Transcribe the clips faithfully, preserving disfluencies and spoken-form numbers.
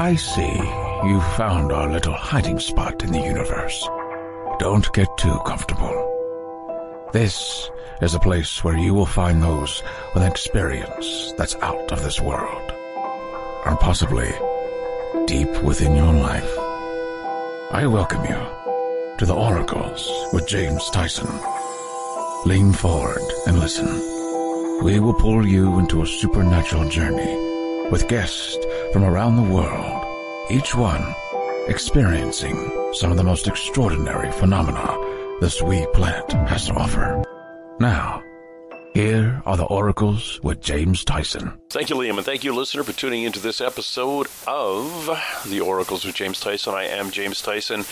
I see you've found our little hiding spot in the universe. Don't get too comfortable. This is a place where you will find those with an experience that's out of this world, and possibly deep within your life. I welcome you to The Oracles with James Tyson. Lean forward and listen. We will pull you into a supernatural journey with guests from around the world, each one experiencing some of the most extraordinary phenomena this wee planet has to offer. Now, here are the Oracles with James Tyson. Thank you, Liam, and thank you, listener, for tuning into this episode of The Oracles with James Tyson. I am James Tyson.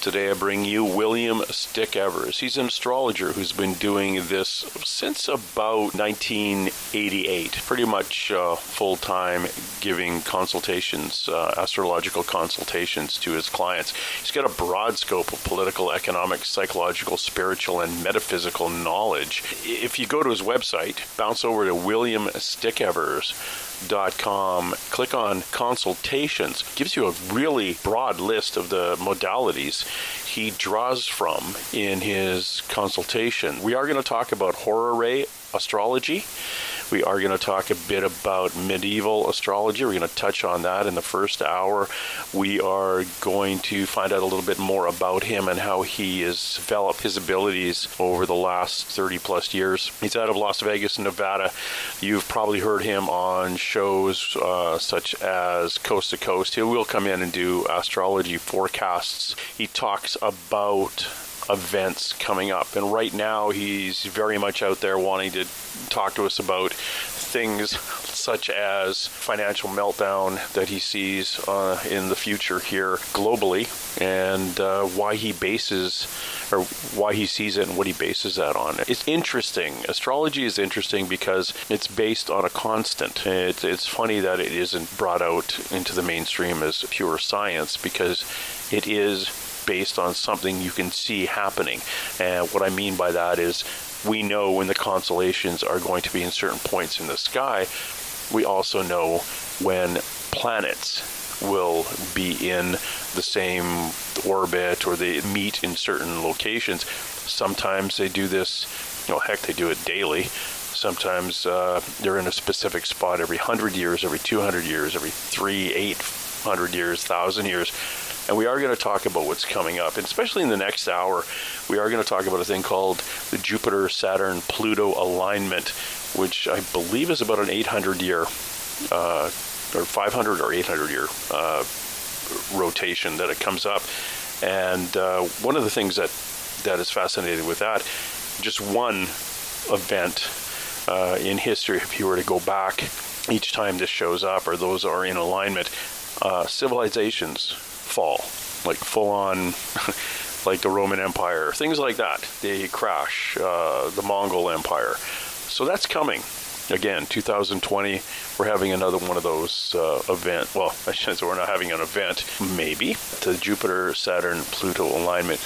Today I bring you William Stickevers. He's an astrologer who's been doing this since about nineteen eighty-eight, pretty much uh, full-time, giving consultations, uh, astrological consultations to his clients. He's got a broad scope of political, economic, psychological, spiritual, and metaphysical knowledge. If you go to his website, bounce over to William Stickevers dot com, click on consultations. It gives you a really broad list of the modalities he draws from in his consultation. We are going to talk about horary astrology. We are going to talk a bit about medieval astrology. We're going to touch on that in the first hour. We are going to find out a little bit more about him and how he has developed his abilities over the last thirty plus years. He's out of Las Vegas, Nevada. You've probably heard him on shows uh, such as Coast to Coast. He will come in and do astrology forecasts. He talks about events coming up, and right now he's very much out there wanting to talk to us about things such as financial meltdown that he sees uh, in the future here globally, and uh, why he bases or why he sees it and what he bases that on. It's interesting. Astrology is interesting because it's based on a constant. It's, it's funny that it isn't brought out into the mainstream as pure science, because it is based on something you can see happening. And what I mean by that is, we know when the constellations are going to be in certain points in the sky. We also know when planets will be in the same orbit, or they meet in certain locations. Sometimes they do this, you know, heck, they do it daily. Sometimes uh, they're in a specific spot every one hundred years, every two hundred years, every three, eight hundred years, one thousand years. And we are going to talk about what's coming up, and especially in the next hour, we are going to talk about a thing called the Jupiter-Saturn-Pluto alignment, which I believe is about an eight hundred year, uh, or five hundred or eight hundred year uh, rotation that it comes up. And uh, one of the things that, that is fascinating with that, just one event uh, in history, if you were to go back each time this shows up, or those are in alignment, uh, civilizations fall, like full-on, like the Roman Empire, things like that. They crash, uh, the Mongol Empire. So that's coming. Again, two thousand twenty, we're having another one of those uh, event. Well, I shouldn't say we're not having an event, maybe. The Jupiter-Saturn-Pluto alignment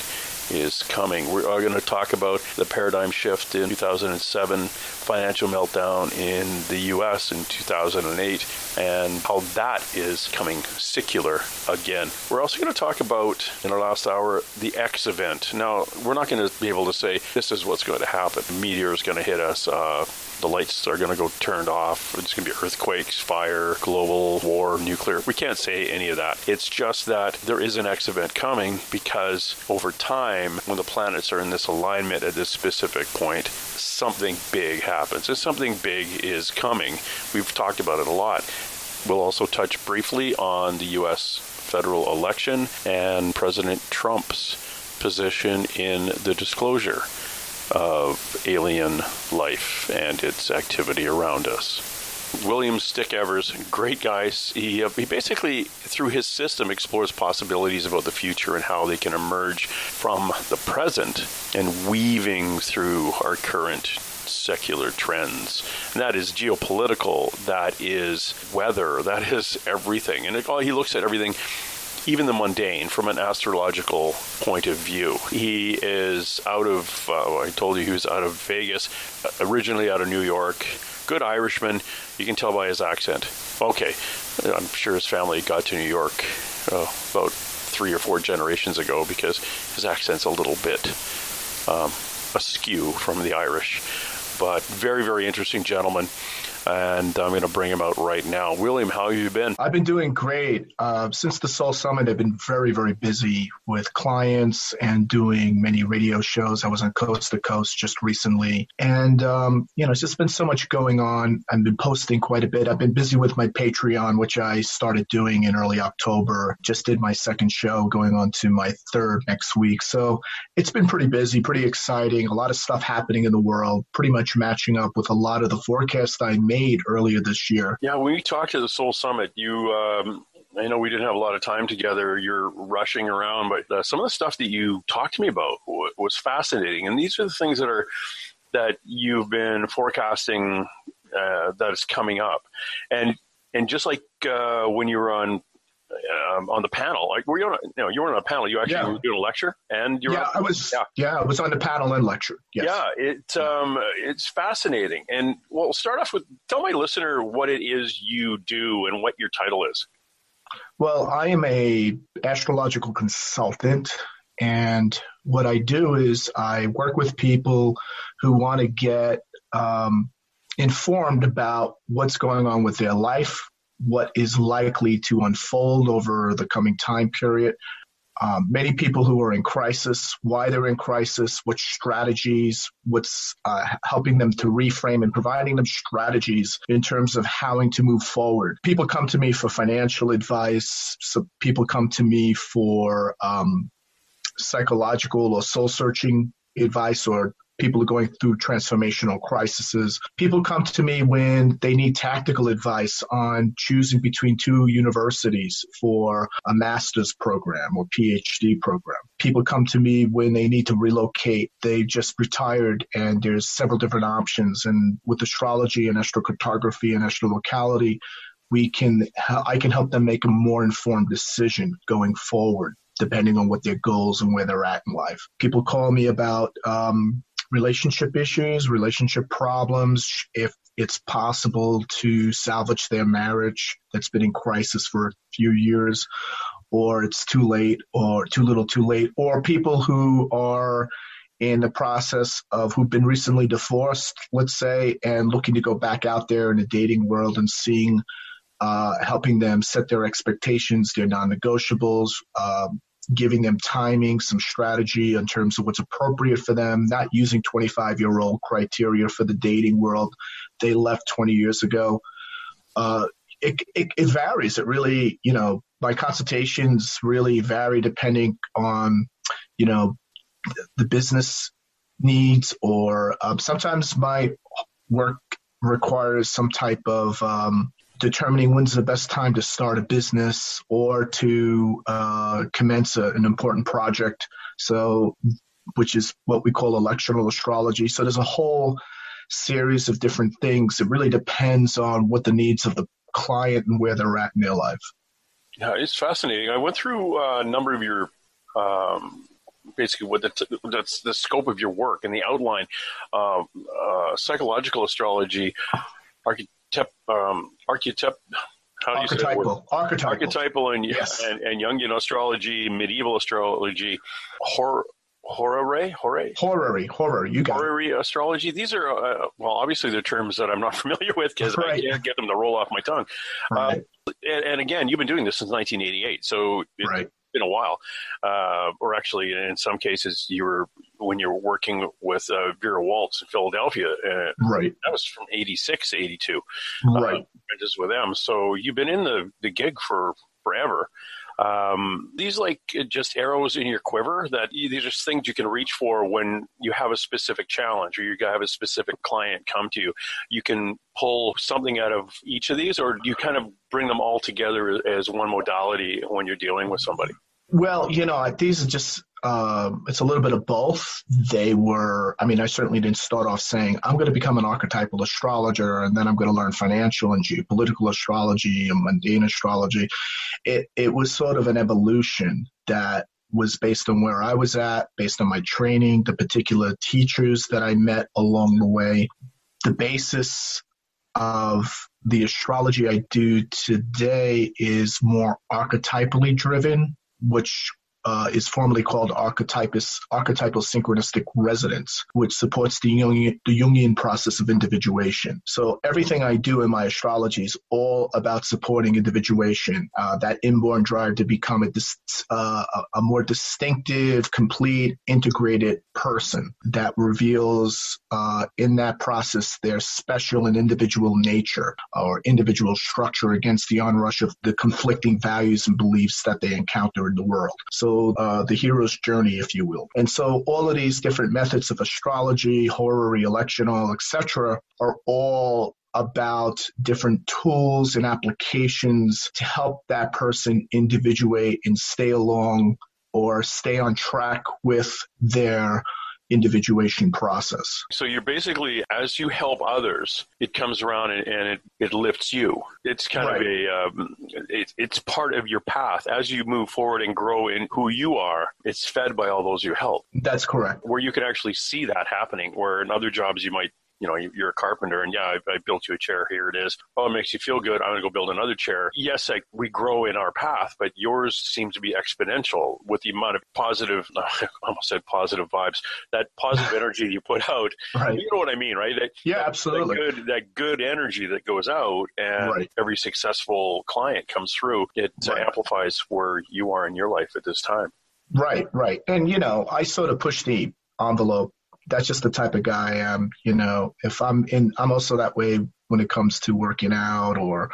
is coming. We are going to talk about the paradigm shift in two thousand seven, financial meltdown in the U S in two thousand eight, and how that is coming secular again. We're also going to talk about, in our last hour, the X event. Now, we're not going to be able to say, this is what's going to happen. The meteor is going to hit us. Uh, the lights are going to go turned off. It's going to be earthquakes, fire, global war, nuclear. We can't say any of that. It's just that there is an X event coming, because over time, when the planets are in this alignment at this specific point, something big happens. And something big is coming. We've talked about it a lot. We'll also touch briefly on the U S federal election and President Trump's position in the disclosure of alien life and its activity around us. William Stickevers, great guy. He, uh, he basically, through his system, explores possibilities about the future and how they can emerge from the present and weaving through our current secular trends. And that is geopolitical, that is weather, that is everything. And it, oh, he looks at everything, even the mundane, from an astrological point of view. He is out of, uh, I told you he was out of Vegas, originally out of New York. Good Irishman, you can tell by his accent. Okay, I'm sure his family got to New York uh, about three or four generations ago, because his accent's a little bit um, askew from the Irish. But very, very interesting gentleman. And I'm going to bring him out right now. William, how have you been? I've been doing great. Uh, since the Seoul Summit, I've been very, very busy with clients and doing many radio shows. I was on Coast to Coast just recently. And, um, you know, it's just been so much going on. I've been posting quite a bit. I've been busy with my Patreon, which I started doing in early October. Just did my second show, going on to my third next week. So it's been pretty busy, pretty exciting. A lot of stuff happening in the world, pretty much matching up with a lot of the forecast I made earlier this year. Yeah, when we talked to the Seoul Summit, you, um, I know we didn't have a lot of time together. You're rushing around, but uh, some of the stuff that you talked to me about w- was fascinating. And these are the things that are that you've been forecasting uh, that is coming up. And and just like uh, when you were on um, on the panel, like were you on? A, no, you weren't on a panel. You actually yeah. were doing a lecture, and you were yeah, on, I was yeah. yeah, I was on the panel and lecture. Yes. Yeah, it um, it's fascinating. And we'll start off with, tell my listener what it is you do and what your title is. Well, I am a astrological consultant, and what I do is I work with people who want to get um, informed about what's going on with their life, what is likely to unfold over the coming time period. Um, many people who are in crisis, why they're in crisis, what strategies, what's uh, helping them to reframe and providing them strategies in terms of how to move forward. People come to me for financial advice. So people come to me for um, psychological or soul-searching advice, or people are going through transformational crises. People come to me when they need tactical advice on choosing between two universities for a master's program or P H D program. People come to me when they need to relocate. They just retired and there's several different options. And with astrology and astrocartography and astrolocality, we can, I can help them make a more informed decision going forward, depending on what their goals and where they're at in life. People call me about um, relationship issues, relationship problems, if it's possible to salvage their marriage that's been in crisis for a few years, or it's too late, or too little too late, or people who are in the process of who've been recently divorced, let's say, and looking to go back out there in the dating world and seeing, uh, helping them set their expectations, their non-negotiables, um, giving them timing, some strategy in terms of what's appropriate for them, not using twenty-five-year-old criteria for the dating world. They left twenty years ago. Uh, it, it, it varies. It really, you know, my consultations really vary depending on, you know, the business needs, or um, sometimes my work requires some type of um, – determining when's the best time to start a business or to uh, commence a, an important project, so which is what we call electional astrology. So there's a whole series of different things. It really depends on what the needs of the client and where they're at in their life. Yeah, it's fascinating. I went through a number of your um, basically what the, t- that's the scope of your work and the outline of uh, psychological astrology, architecture, Tep, um, archetype, how do you archetypal. say that word? Archetypal. Archetypal and, yes. and, and Jungian astrology, medieval astrology, horror, horary, horary, horary, horror. You got horary it. astrology. These are uh, well, obviously they're terms that I'm not familiar with because right. I can't get them to roll off my tongue. Right. Uh, and, and again, you've been doing this since nineteen eighty-eight, so it's right. been a while. Uh, or actually, in some cases, you were when you were working with uh, Vera Waltz in Philadelphia. Uh, right. That was from eighty-six, eighty-two. Right. Uh, just with them. So you've been in the, the gig for forever. Um, these like just arrows in your quiver that you, these are things you can reach for when you have a specific challenge or you have a specific client come to you. You can pull something out of each of these, or you kind of bring them all together as one modality when you're dealing with somebody. Well, you know, these are just um, it's a little bit of both. They were, I mean, I certainly didn't start off saying, I'm going to become an archetypal astrologer, and then I'm going to learn financial and geopolitical astrology and mundane astrology. It, it was sort of an evolution that was based on where I was at, based on my training, the particular teachers that I met along the way. The basis of the astrology I do today is more archetypally driven, which uh, is formerly called archetypus, archetypal synchronistic resonance, which supports the Jungian, the Jungian process of individuation. So everything I do in my astrology is all about supporting individuation, uh, that inborn drive to become a, dis, uh, a more distinctive, complete, integrated person that reveals uh, in that process their special and individual nature or individual structure against the onrush of the conflicting values and beliefs that they encounter in the world. So Uh, the hero's journey, if you will. And so all of these different methods of astrology, horary, electional, et cetera, are all about different tools and applications to help that person individuate and stay along or stay on track with their individuation process. So you're basically, as you help others, it comes around and, and it, it lifts you. It's kind right. of a, um, it, it's part of your path. As you move forward and grow in who you are, it's fed by all those you help. That's correct. Where you can actually see that happening, where in other jobs you might, you know, you're a carpenter and yeah, I, I built you a chair. Here it is. Oh, it makes you feel good. I'm going to go build another chair. Yes, I, we grow in our path, but yours seems to be exponential with the amount of positive, I almost said positive vibes, that positive energy you put out. Right. You know what I mean, right? That, yeah, that, absolutely. That good, that good energy that goes out and right. every successful client comes through. It right. amplifies where you are in your life at this time. Right, right. And, you know, I sort of push the envelope. That's just the type of guy I am, you know. If I'm in, I'm also that way when it comes to working out or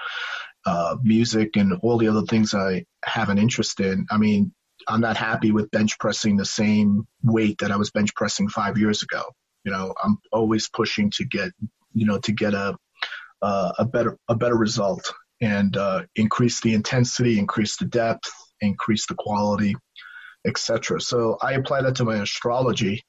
uh, music and all the other things I have an interest in. I mean, I'm not happy with bench pressing the same weight that I was bench pressing five years ago. You know, I'm always pushing to get, you know, to get a uh, a better a better result and uh, increase the intensity, increase the depth, increase the quality, et cetera. So I apply that to my astrology.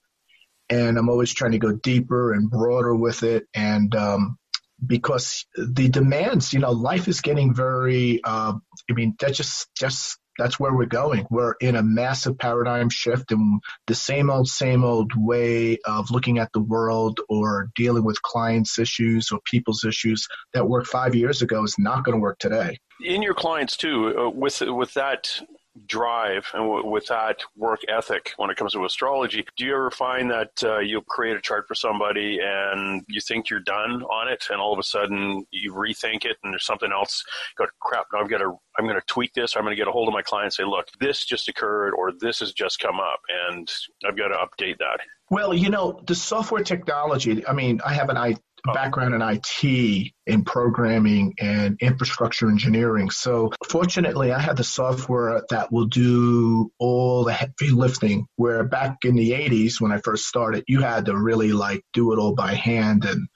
And I'm always trying to go deeper and broader with it. And um, because the demands, you know, life is getting very, uh, I mean, that's just, just, that's where we're going. We're in a massive paradigm shift, and the same old, same old way of looking at the world or dealing with clients' issues or people's issues that worked five years ago is not going to work today. In your clients too, uh, with, with that drive and w with that work ethic when it comes to astrology, do you ever find that uh, you'll create a chart for somebody and you think you're done on it, and all of a sudden you rethink it and there's something else? Go, crap, now I've got to, I'm going to tweak this. I'm going to get a hold of my client and say, look, this just occurred or this has just come up and I've got to update that. Well, you know, the software technology, I mean, I have an I background in I T, in programming and infrastructure engineering. So fortunately, I have the software that will do all the heavy lifting, where back in the eighties, when I first started, you had to really like do it all by hand. And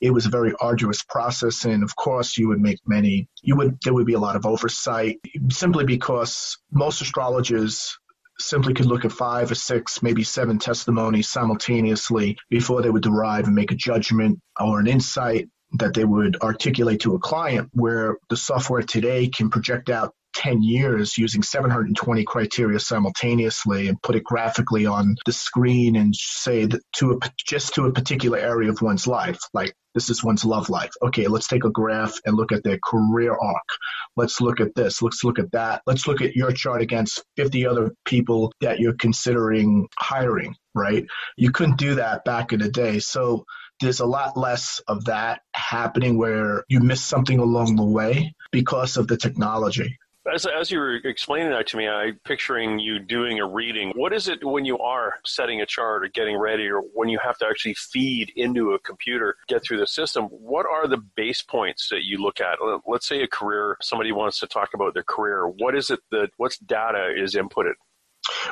it was a very arduous process. And of course, you would make many, you would, there would be a lot of oversight, simply because most astrologers simply could look at five or six, maybe seven testimonies simultaneously before they would derive and make a judgment or an insight that they would articulate to a client, where the software today can project out ten years using seven hundred twenty criteria simultaneously and put it graphically on the screen and say that to a, just to a particular area of one's life, like this is one's love life. Okay, let's take a graph and look at their career arc. Let's look at this. Let's look at that. Let's look at your chart against fifty other people that you're considering hiring, right? You couldn't do that back in the day. So there's a lot less of that happening, where you miss something along the way because of the technology. As, as you were explaining that to me, I'm picturing you doing a reading. What is it when you are setting a chart or getting ready, or when you have to actually feed into a computer, get through the system? What are the base points that you look at? Let's say a career, somebody wants to talk about their career. What is it that, what's data is inputted?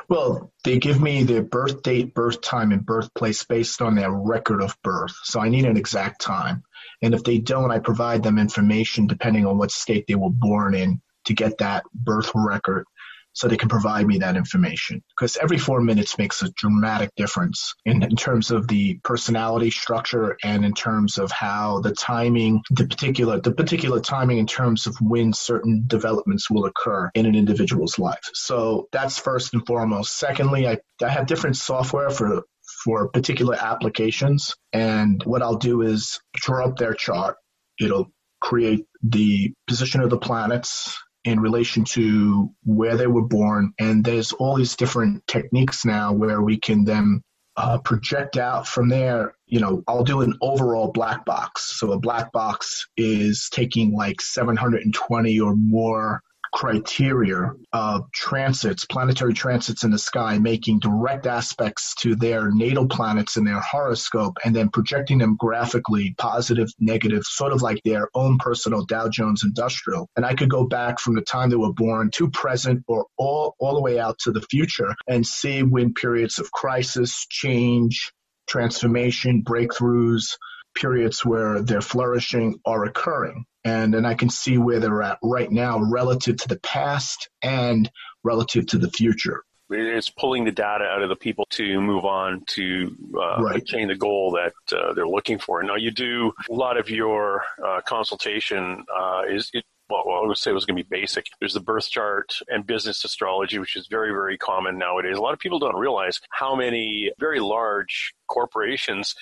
Well, they give me their birth date, birth time, and birthplace based on their record of birth. So I need an exact time. And if they don't, I provide them information depending on what state they were born in to get that birth record so they can provide me that information. Because every four minutes makes a dramatic difference in, in terms of the personality structure and in terms of how the timing, the particular, the particular timing in terms of when certain developments will occur in an individual's life. So that's first and foremost. Secondly, I, I have different software for for particular applications. And what I'll do is draw up their chart. It'll create the position of the planets in relation to where they were born. And there's all these different techniques now where we can then uh, project out from there. You know, I'll do an overall black box. So a black box is taking like seven hundred twenty or more criteria of transits, planetary transits in the sky, making direct aspects to their natal planets in their horoscope, and then projecting them graphically, positive, negative, sort of like their own personal Dow Jones Industrial. And I could go back from the time they were born to present or all, all the way out to the future and see when periods of crisis, change, transformation, breakthroughs, periods where they're flourishing are occurring. And then I can see where they're at right now relative to the past and relative to the future. It's pulling the data out of the people to move on to uh, right. attain the goal that uh, they're looking for. Now, you do a lot of your uh, consultation uh, is it, well, I would say it was going to be basic. There's the birth chart and business astrology, which is very, very common nowadays. A lot of people don't realize how many very large corporations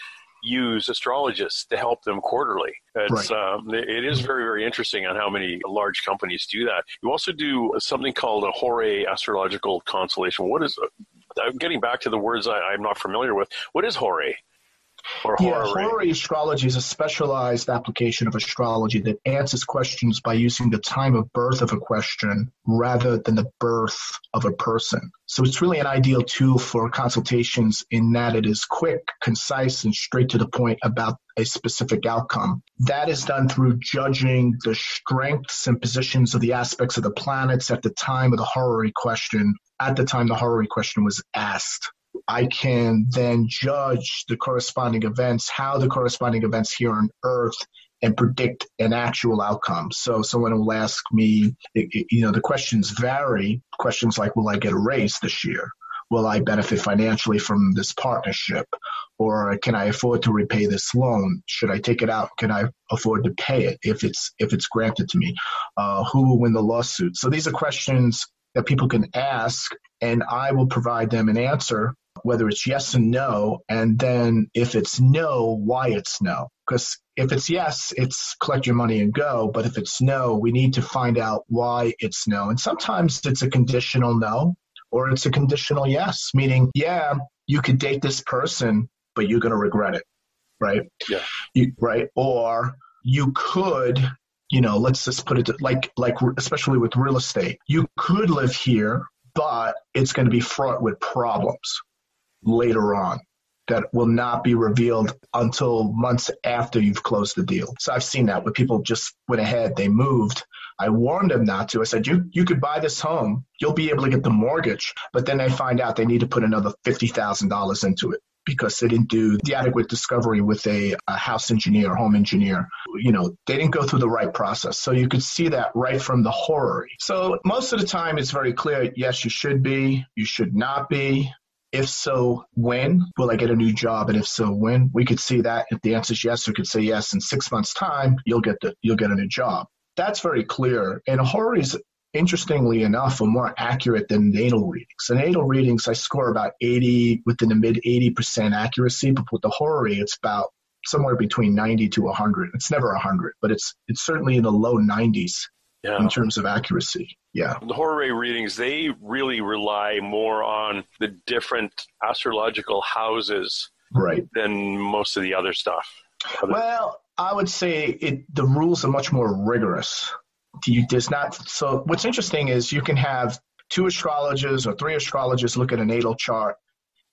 use astrologists to help them quarterly. It's, right. um, it is very, very interesting on how many large companies do that. You also do something called a Horae astrological constellation. What is, I'm getting back to the words I, I'm not familiar with. What is Horae? Or yeah, Horae astrology is a specialized application of astrology that answers questions by using the time of birth of a question rather than the birth of a person. So it's really an ideal tool for consultations in that it is quick, concise, and straight to the point about a specific outcome. That is done through judging the strengths and positions of the aspects of the planets at the time of the Horae question, at the time the Horae question was asked. I can then judge the corresponding events, how the corresponding events here on Earth, and predict an actual outcome. So someone will ask me, you know, the questions vary. Questions like, will I get a raise this year? Will I benefit financially from this partnership? Or can I afford to repay this loan? Should I take it out? Can I afford to pay it if it's if it's granted to me? Uh, who will win the lawsuit? So these are questions that people can ask, and I will provide them an answer, whether it's yes and no, and then if it's no, why it's no. Because if it's yes, it's collect your money and go. But if it's no, we need to find out why it's no. And sometimes it's a conditional no, or it's a conditional yes, meaning, yeah, you could date this person, but you're going to regret it, right? Yeah. You, right? Or you could, you know, let's just put it like, like especially with real estate, you could live here, but it's going to be fraught with problems later on that will not be revealed until months after you've closed the deal. So I've seen that where people just went ahead, they moved. I warned them not to. I said, you you could buy this home. You'll be able to get the mortgage. But then they find out they need to put another fifty thousand dollars into it because they didn't do the adequate discovery with a, a house engineer, home engineer. You know, they didn't go through the right process. So you could see that right from the horror. So most of the time it's very clear, yes, you should be, you should not be. If so, when? Will I get a new job? And if so, when? We could see that. If the answer is yes, we could say yes. In six months' time, you'll get the you'll get a new job. That's very clear. And Horae is, interestingly enough, are more accurate than natal readings. In natal readings, I score about eighty, within the mid eighty percent accuracy. But with the Horae, it's about somewhere between ninety to one hundred. It's never one hundred, but it's it's certainly in the low nineties. Yeah. In terms of accuracy. Yeah. The Horae readings, they really rely more on the different astrological houses right. than most of the other stuff. Other well, I would say it, the rules are much more rigorous. You, there's not, so what's interesting is you can have two astrologers or three astrologers look at a natal chart,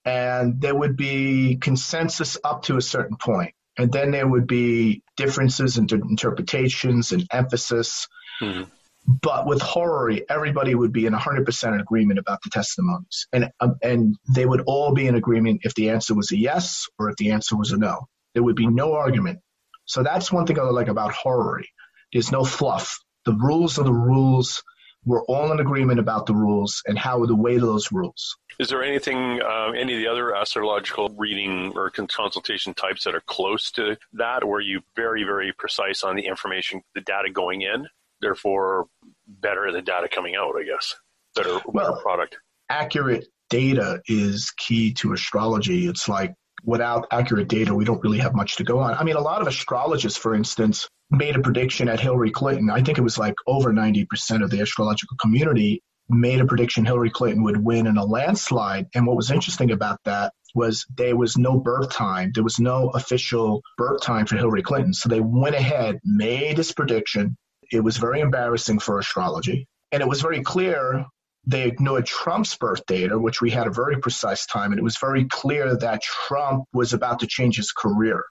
and there would be consensus up to a certain point. And then there would be differences in interpretations and emphasis. Hmm. But with Horae, everybody would be in one hundred percent agreement about the testimonies. And um, and they would all be in agreement if the answer was a yes or if the answer was a no. There would be no argument. So that's one thing I like about Horae. There's no fluff. The rules are the rules. we're all in agreement about the rules and how to weigh those rules. Is there anything, uh, any of the other astrological reading or consultation types that are close to that, or are you very, very precise on the information, the data going in, therefore better the data coming out, I guess, better, well, better product? Accurate data is key to astrology. It's like, without accurate data, we don't really have much to go on. I mean, a lot of astrologists, for instance, made a prediction at Hillary Clinton. I think it was like over ninety percent of the astrological community made a prediction Hillary Clinton would win in a landslide. And what was interesting about that was there was no birth time. There was no official birth time for Hillary Clinton. So they went ahead, made this prediction. It was very embarrassing for astrology. And it was very clear they ignored Trump's birth data, which we had a very precise time. And it was very clear that Trump was about to change his career.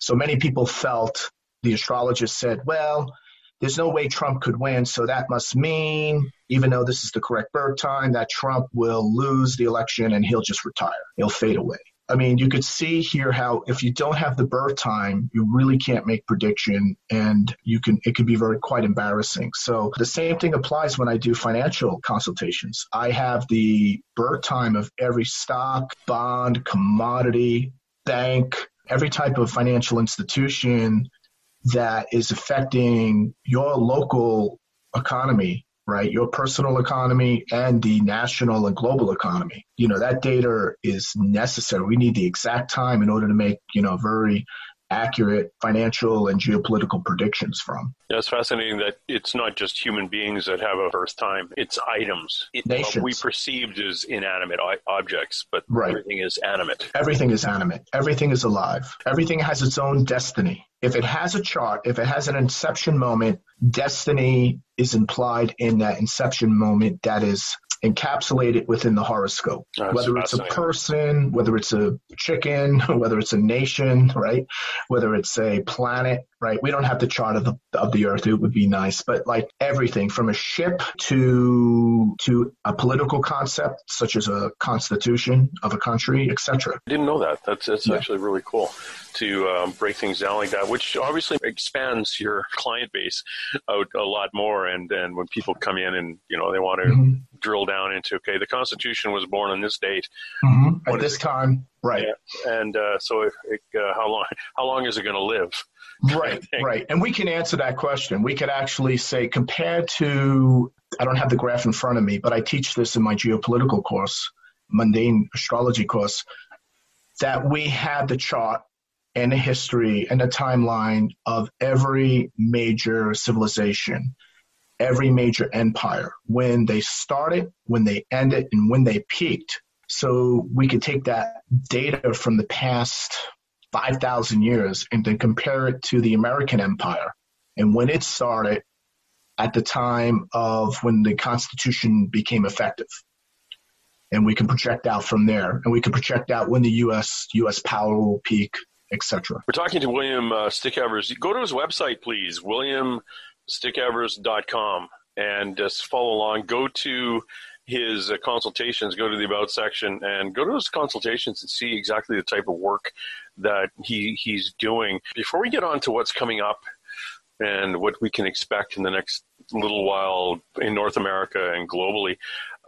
So many people felt, the astrologist said, well, there's no way Trump could win. So that must mean, even though this is the correct birth time, that Trump will lose the election and he'll just retire. He'll fade away. I mean, you could see here how if you don't have the birth time, you really can't make prediction, and you can it could be very quite embarrassing. So the same thing applies when I do financial consultations. I have the birth time of every stock, bond, commodity, bank, every type of financial institution that is affecting your local economy, right? Your personal economy and the national and global economy. You know, that data is necessary. We need the exact time in order to make, you know, very accurate financial and geopolitical predictions from. Yeah, it's fascinating that it's not just human beings that have a birth time. It's items. It, Nations. We perceived as inanimate objects, but right. Everything is animate. Everything is animate. Everything is alive. Everything has its own destiny. If it has a chart, if it has an inception moment, destiny is implied in that inception moment that is encapsulated within the horoscope. That's whether it's a person, whether it's a chicken, whether it's a nation, right? Whether it's a planet, right? We don't have the chart of the of the Earth. It would be nice, but like everything from a ship to to a political concept such as a constitution of a country, et cetera. I didn't know that. That's that's yeah. actually really cool to um, break things down like that, which obviously expands your client base out a lot more. And then when people come in and you know they want to mm-hmm. drill down into, okay, the Constitution was born on this date. Mm-hmm. At this it, time. Right. Yeah, and uh, so it, it, uh, how long how long is it going to live? Right, right. And we can answer that question. We could actually say compared to, I don't have the graph in front of me, but I teach this in my geopolitical course, mundane astrology course, that we have the chart and the history and the timeline of every major civilization, every major empire, when they started, when they ended, and when they peaked. So we could take that data from the past five thousand years and then compare it to the American empire. And when it started at the time of when the Constitution became effective. And we can project out from there. And we can project out when the U S power will peak, et cetera. We're talking to William uh, Stickevers. Go to his website, please, william stickevers dot com, and just follow along. Go to his uh, consultations, go to the About section and go to his consultations and see exactly the type of work that he he's doing. Before we get on to what's coming up and what we can expect in the next little while in North America and globally,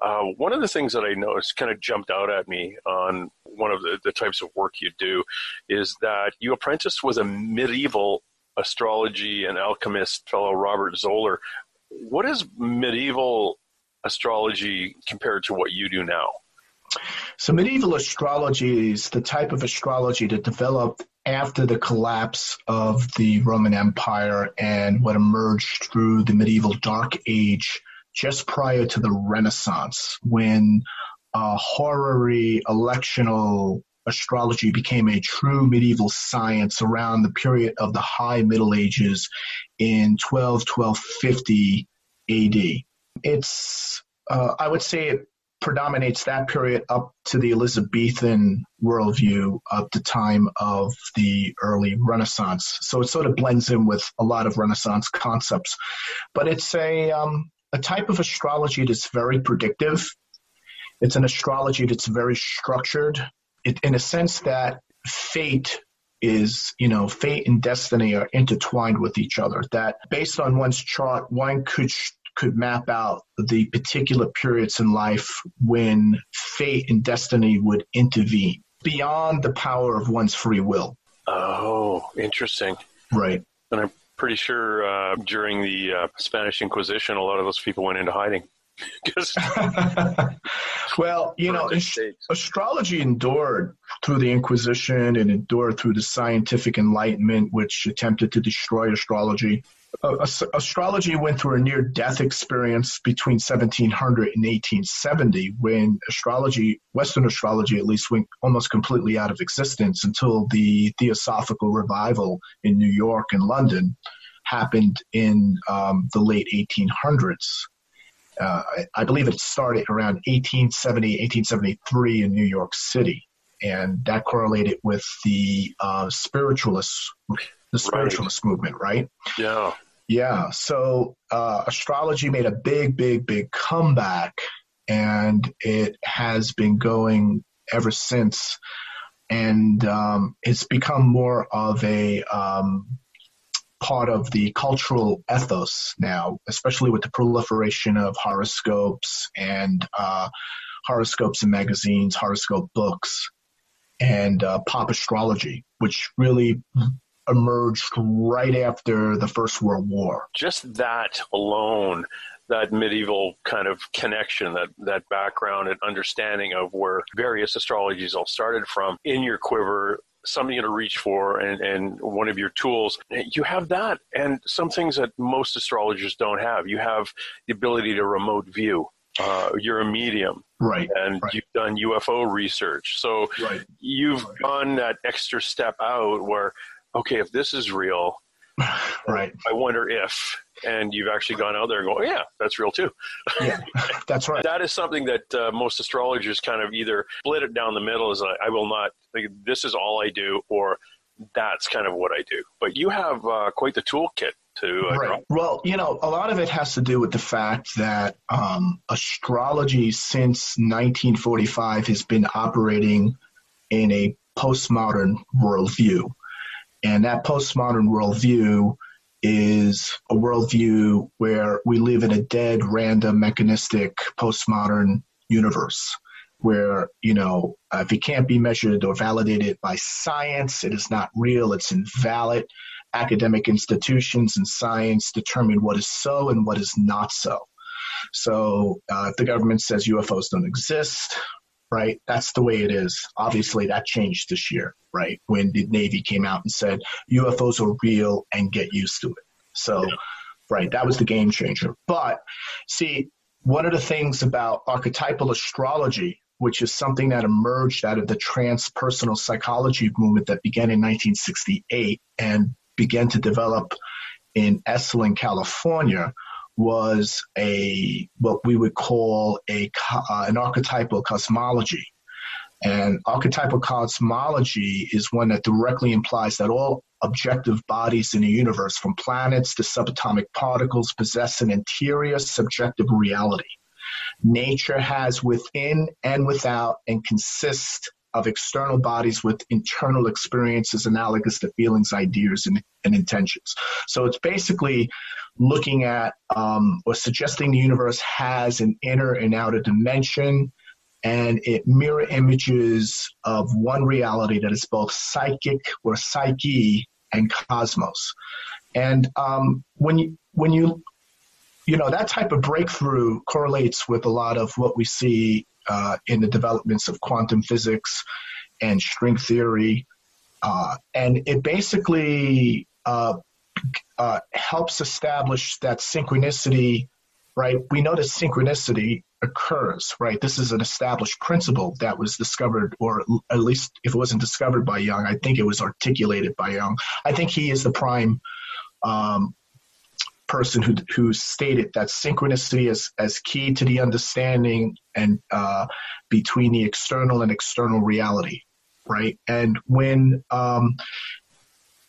uh, one of the things that I noticed kind of jumped out at me on one of the, the types of work you do is that you apprenticed with a medieval astrology and alchemist fellow, Robert Zoller. What is medieval astrology compared to what you do now? So medieval astrology is the type of astrology that developed after the collapse of the Roman Empire and what emerged through the medieval Dark Age just prior to the Renaissance, when uh, horary electional astrology became a true medieval science around the period of the High Middle Ages in twelve fifty A D. It's, uh, I would say it predominates that period up to the Elizabethan worldview up to time of the early Renaissance. So it sort of blends in with a lot of Renaissance concepts. But it's a, um, a type of astrology that's very predictive. It's an astrology that's very structured, it, in a sense that fate is, you know, fate and destiny are intertwined with each other, that based on one's chart, one could could map out the particular periods in life when fate and destiny would intervene beyond the power of one's free will. Oh, interesting. Right. And I'm pretty sure uh, during the uh, Spanish Inquisition, a lot of those people went into hiding. Well, you know, astrology endured through the Inquisition and endured through the scientific enlightenment, which attempted to destroy astrology. Uh, astrology went through a near-death experience between seventeen hundred and eighteen seventy, when astrology, Western astrology at least, went almost completely out of existence until the Theosophical revival in New York and London happened in um, the late eighteen hundreds. Uh, I believe it started around eighteen seventy, eighteen seventy-three in New York City, and that correlated with the uh, spiritualist, the spiritualist right. movement, right? Yeah, yeah. So uh, astrology made a big, big, big comeback, and it has been going ever since, and um, it's become more of a um, part of the cultural ethos now, especially with the proliferation of horoscopes and uh, horoscopes in magazines, horoscope books, and uh, pop astrology, which really emerged right after the First World War. Just that alone, that medieval kind of connection, that, that background and understanding of where various astrologies all started from in your quiver, something you're going to reach for, and, and one of your tools, you have that. And some things that most astrologers don't have. You have the ability to remote view. Uh, you're a medium. Right. And right. you've done U F O research. So right. you've right. gone that extra step out where, okay, if this is real, right. I wonder if, and you've actually gone out there and go, yeah, that's real too. Yeah, that's right. That is something that uh, most astrologers kind of either split it down the middle as I, I will not, like, this is all I do, or that's kind of what I do. But you have uh, quite the toolkit to uh, right. draw. Well, you know, a lot of it has to do with the fact that um, astrology since nineteen forty-five has been operating in a postmodern worldview. And that postmodern worldview is a worldview where we live in a dead, random, mechanistic, postmodern universe where, you know, uh, if it can't be measured or validated by science, it is not real, it's invalid. Academic institutions and science determine what is so and what is not so. So uh, if the government says U F Os don't exist, right? That's the way it is. Obviously, that changed this year, right? When the Navy came out and said, U F Os are real and get used to it. So, yeah. right, that was the game changer. But see, one of the things about archetypal astrology, which is something that emerged out of the transpersonal psychology movement that began in nineteen sixty-eight and began to develop in Esalen, California, was a what we would call a uh, an archetypal cosmology. And archetypal cosmology is one that directly implies that all objective bodies in the universe, from planets to subatomic particles, possess an interior subjective reality. Nature has within and without and consists of external bodies with internal experiences analogous to feelings, ideas, and, and intentions. So it's basically looking at um, or suggesting the universe has an inner and outer dimension, and it mirror images of one reality that is both psychic or psyche and cosmos. And um, when you, when you, you know, that type of breakthrough correlates with a lot of what we see Uh, in the developments of quantum physics and string theory. Uh, and it basically uh, uh, helps establish that synchronicity, right? We know that synchronicity occurs, right? This is an established principle that was discovered, or at least if it wasn't discovered by Jung, I think it was articulated by Jung. I think he is the prime um person who who stated that synchronicity is as key to the understanding and uh, between the external and external reality, right? And when um,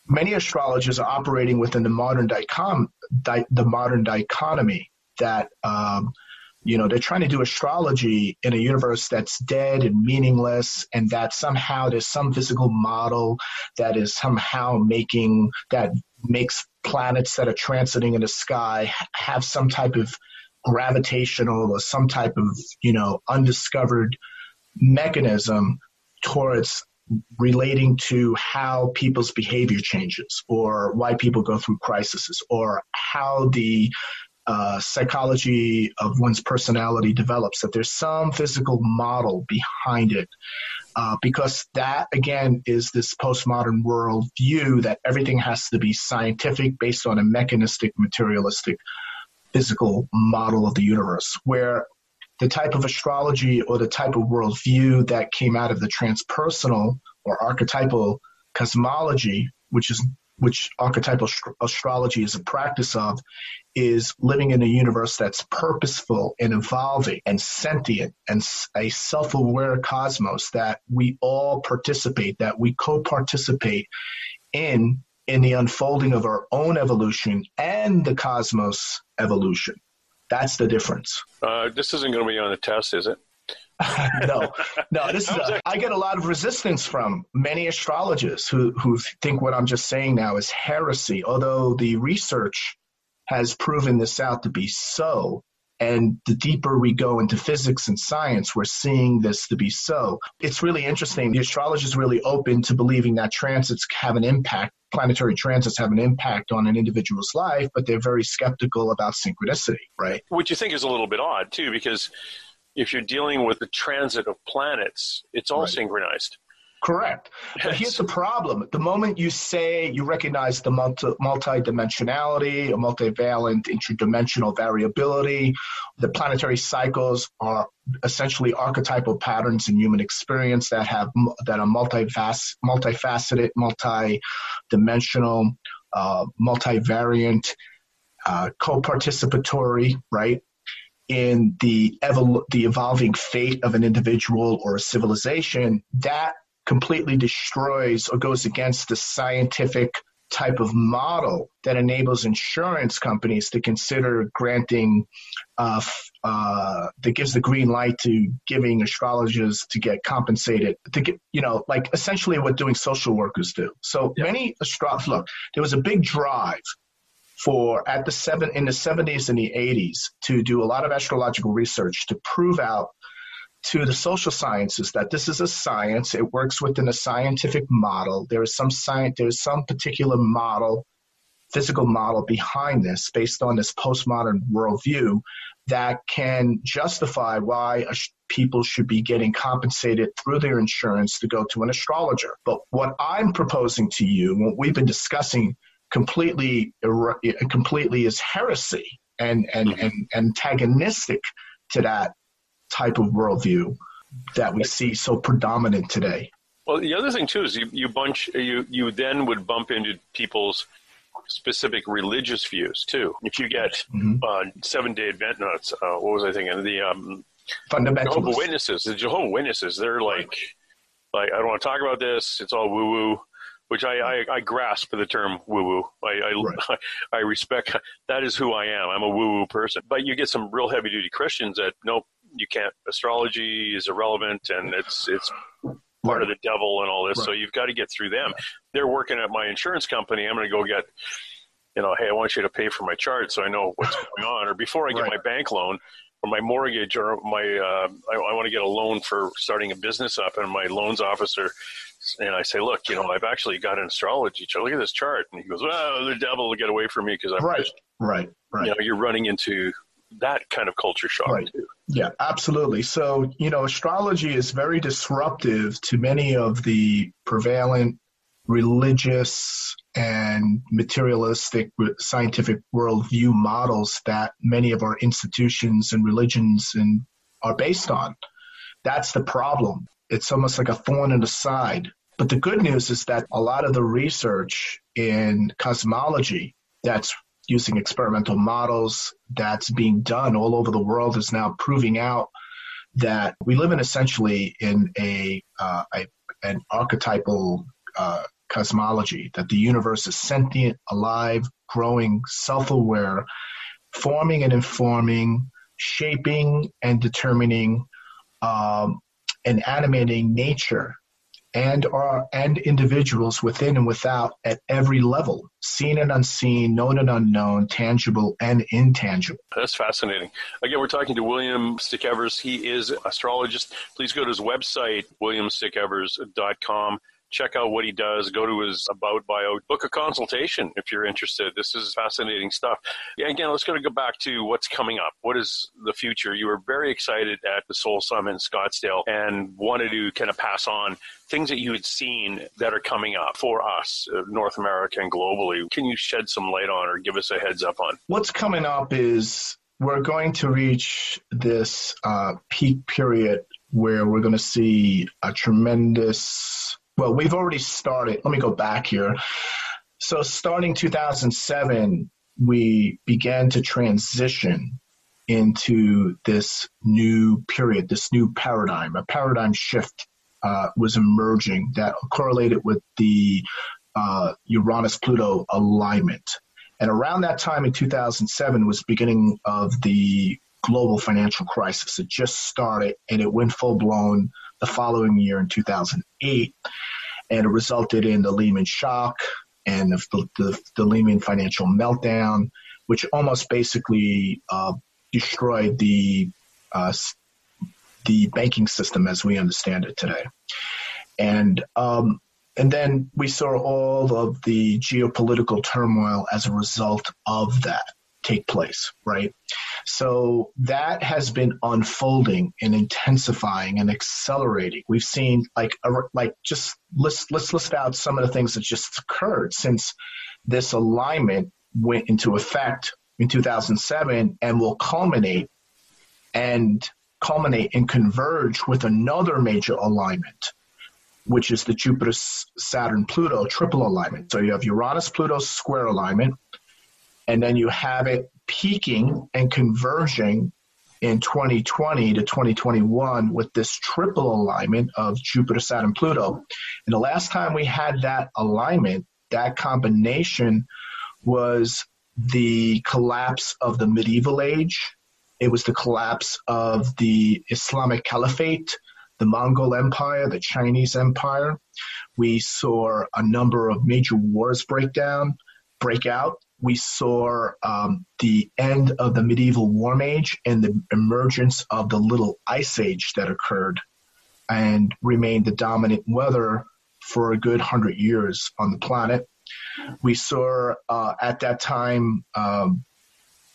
many astrologers are operating within the modern dichom di the modern dichotomy that um, you know, they're trying to do astrology in a universe that's dead and meaningless, and that somehow there's some physical model that is somehow making that makes planets that are transiting in the sky have some type of gravitational or some type of, you know, undiscovered mechanism towards relating to how people's behavior changes, or why people go through crises, or how the uh, psychology of one's personality develops, that there's some physical model behind it. Uh, because that, again, is this postmodern world view that everything has to be scientific, based on a mechanistic, materialistic, physical model of the universe, where the type of astrology or the type of worldview that came out of the transpersonal or archetypal cosmology, which is which archetypal st- astrology is a practice of, is living in a universe that's purposeful and evolving and sentient and a self-aware cosmos that we all participate, that we co-participate in, in the unfolding of our own evolution and the cosmos evolution. That's the difference. Uh, this isn't going to be on the test, is it? no, no. This is a, I get a lot of resistance from many astrologers who, who think what I'm just saying now is heresy, although the research has proven this out to be so. And the deeper we go into physics and science, we're seeing this to be so. It's really interesting. The astrologers are really open to believing that transits have an impact, planetary transits have an impact on an individual's life, but they're very skeptical about synchronicity, right? Which you think is a little bit odd, too, because if you're dealing with the transit of planets, it's all right. synchronized. Correct. But here's the problem. The moment you say you recognize the multi- multidimensionality, or multivalent interdimensional variability, the planetary cycles are essentially archetypal patterns in human experience that have that are multifac- multifaceted, multidimensional, uh, multivariant, uh, co-participatory, right? In the evol- the evolving fate of an individual or a civilization, that completely destroys or goes against the scientific type of model that enables insurance companies to consider granting, uh, uh, that gives the green light to giving astrologers to get compensated, to get, you know, like essentially what doing social workers do. So yeah. many astrologers, look, there was a big drive for at the seven in the seventies and the eighties to do a lot of astrological research to prove out to the social sciences that this is a science. It works within a scientific model. There is some science, there's some particular model, physical model behind this, based on this postmodern worldview, that can justify why people should be getting compensated through their insurance to go to an astrologer. But what I'm proposing to you, what we've been discussing, completely, completely is heresy and and, and antagonistic to that type of worldview that we see so predominant today. Well, the other thing too is you, you bunch you you then would bump into people's specific religious views too. If you get mm-hmm. uh, seven day Advent nuts, uh, what was I thinking? The um, Jehovah's Witnesses, the Jehovah's Witnesses, they're like, like I don't want to talk about this. It's all woo woo, which I, I I grasp the term woo woo. I I, right. I I respect that is who I am. I'm a woo woo person. But you get some real heavy duty Christians that nope. You can't. Astrology is irrelevant, and it's it's part right. of the devil and all this. Right. So you've got to get through them. Right. They're working at my insurance company. I'm going to go get, you know, hey, I want you to pay for my chart so I know what's going on. Or before I get right. my bank loan or my mortgage or my, uh, I, I want to get a loan for starting a business up. And my loans officer and I say, look, you know, I've actually got an astrology chart. Look at this chart, and he goes, oh, the devil will get away from me because I'm right, just, right, right. You know, you're running into that kind of culture shock right. too. Yeah, absolutely. So, you know, astrology is very disruptive to many of the prevalent religious and materialistic scientific worldview models that many of our institutions and religions and are based on. That's the problem. It's almost like a thorn in the side. But the good news is that a lot of the research in cosmology that's using experimental models that's being done all over the world is now proving out that we live in essentially in a, uh, a an archetypal uh, cosmology, that the universe is sentient, alive, growing, self-aware, forming and informing, shaping and determining um, and animating nature and are and individuals within and without at every level, seen and unseen, known and unknown, tangible and intangible. That's fascinating. Again, we're talking to William Stickevers. He is an astrologist. Please go to his website, william stickevers dot com. Check out what he does. Go to his About bio. Book a consultation if you're interested. This is fascinating stuff. Yeah, again, let's go to go back to what's coming up. What is the future? You were very excited at the Seoul Summit in Scottsdale and wanted to kind of pass on things that you had seen that are coming up for us, North America and globally. Can you shed some light on or give us a heads up on? What's coming up is we're going to reach this uh, peak period where we're going to see a tremendous... Well, we've already started. Let me go back here. So starting two thousand seven, we began to transition into this new period, this new paradigm. A paradigm shift uh, was emerging that correlated with the uh, Uranus-Pluto alignment. And around that time in two thousand seven was the beginning of the global financial crisis. It just started, and it went full-blown the following year in two thousand eight, and it resulted in the Lehman shock and the, the, the Lehman financial meltdown, which almost basically uh, destroyed the uh, the banking system as we understand it today. And um, and then we saw all of the geopolitical turmoil as a result of that take place, right? So that has been unfolding and intensifying and accelerating. We've seen like, like just let's, let's list out some of the things that just occurred since this alignment went into effect in two thousand seven and will culminate and culminate and converge with another major alignment, which is the Jupiter-Saturn-Pluto triple alignment. So you have Uranus-Pluto square alignment, and then you have it peaking and converging in twenty twenty to twenty twenty-one with this triple alignment of Jupiter, Saturn, Pluto. And the last time we had that alignment, that combination, was the collapse of the medieval age. It was the collapse of the Islamic Caliphate, the Mongol Empire, the Chinese Empire. We saw a number of major wars break down, break out. We saw um, the end of the medieval warm age and the emergence of the little ice age that occurred and remained the dominant weather for a good hundred years on the planet. We saw uh, at that time, um,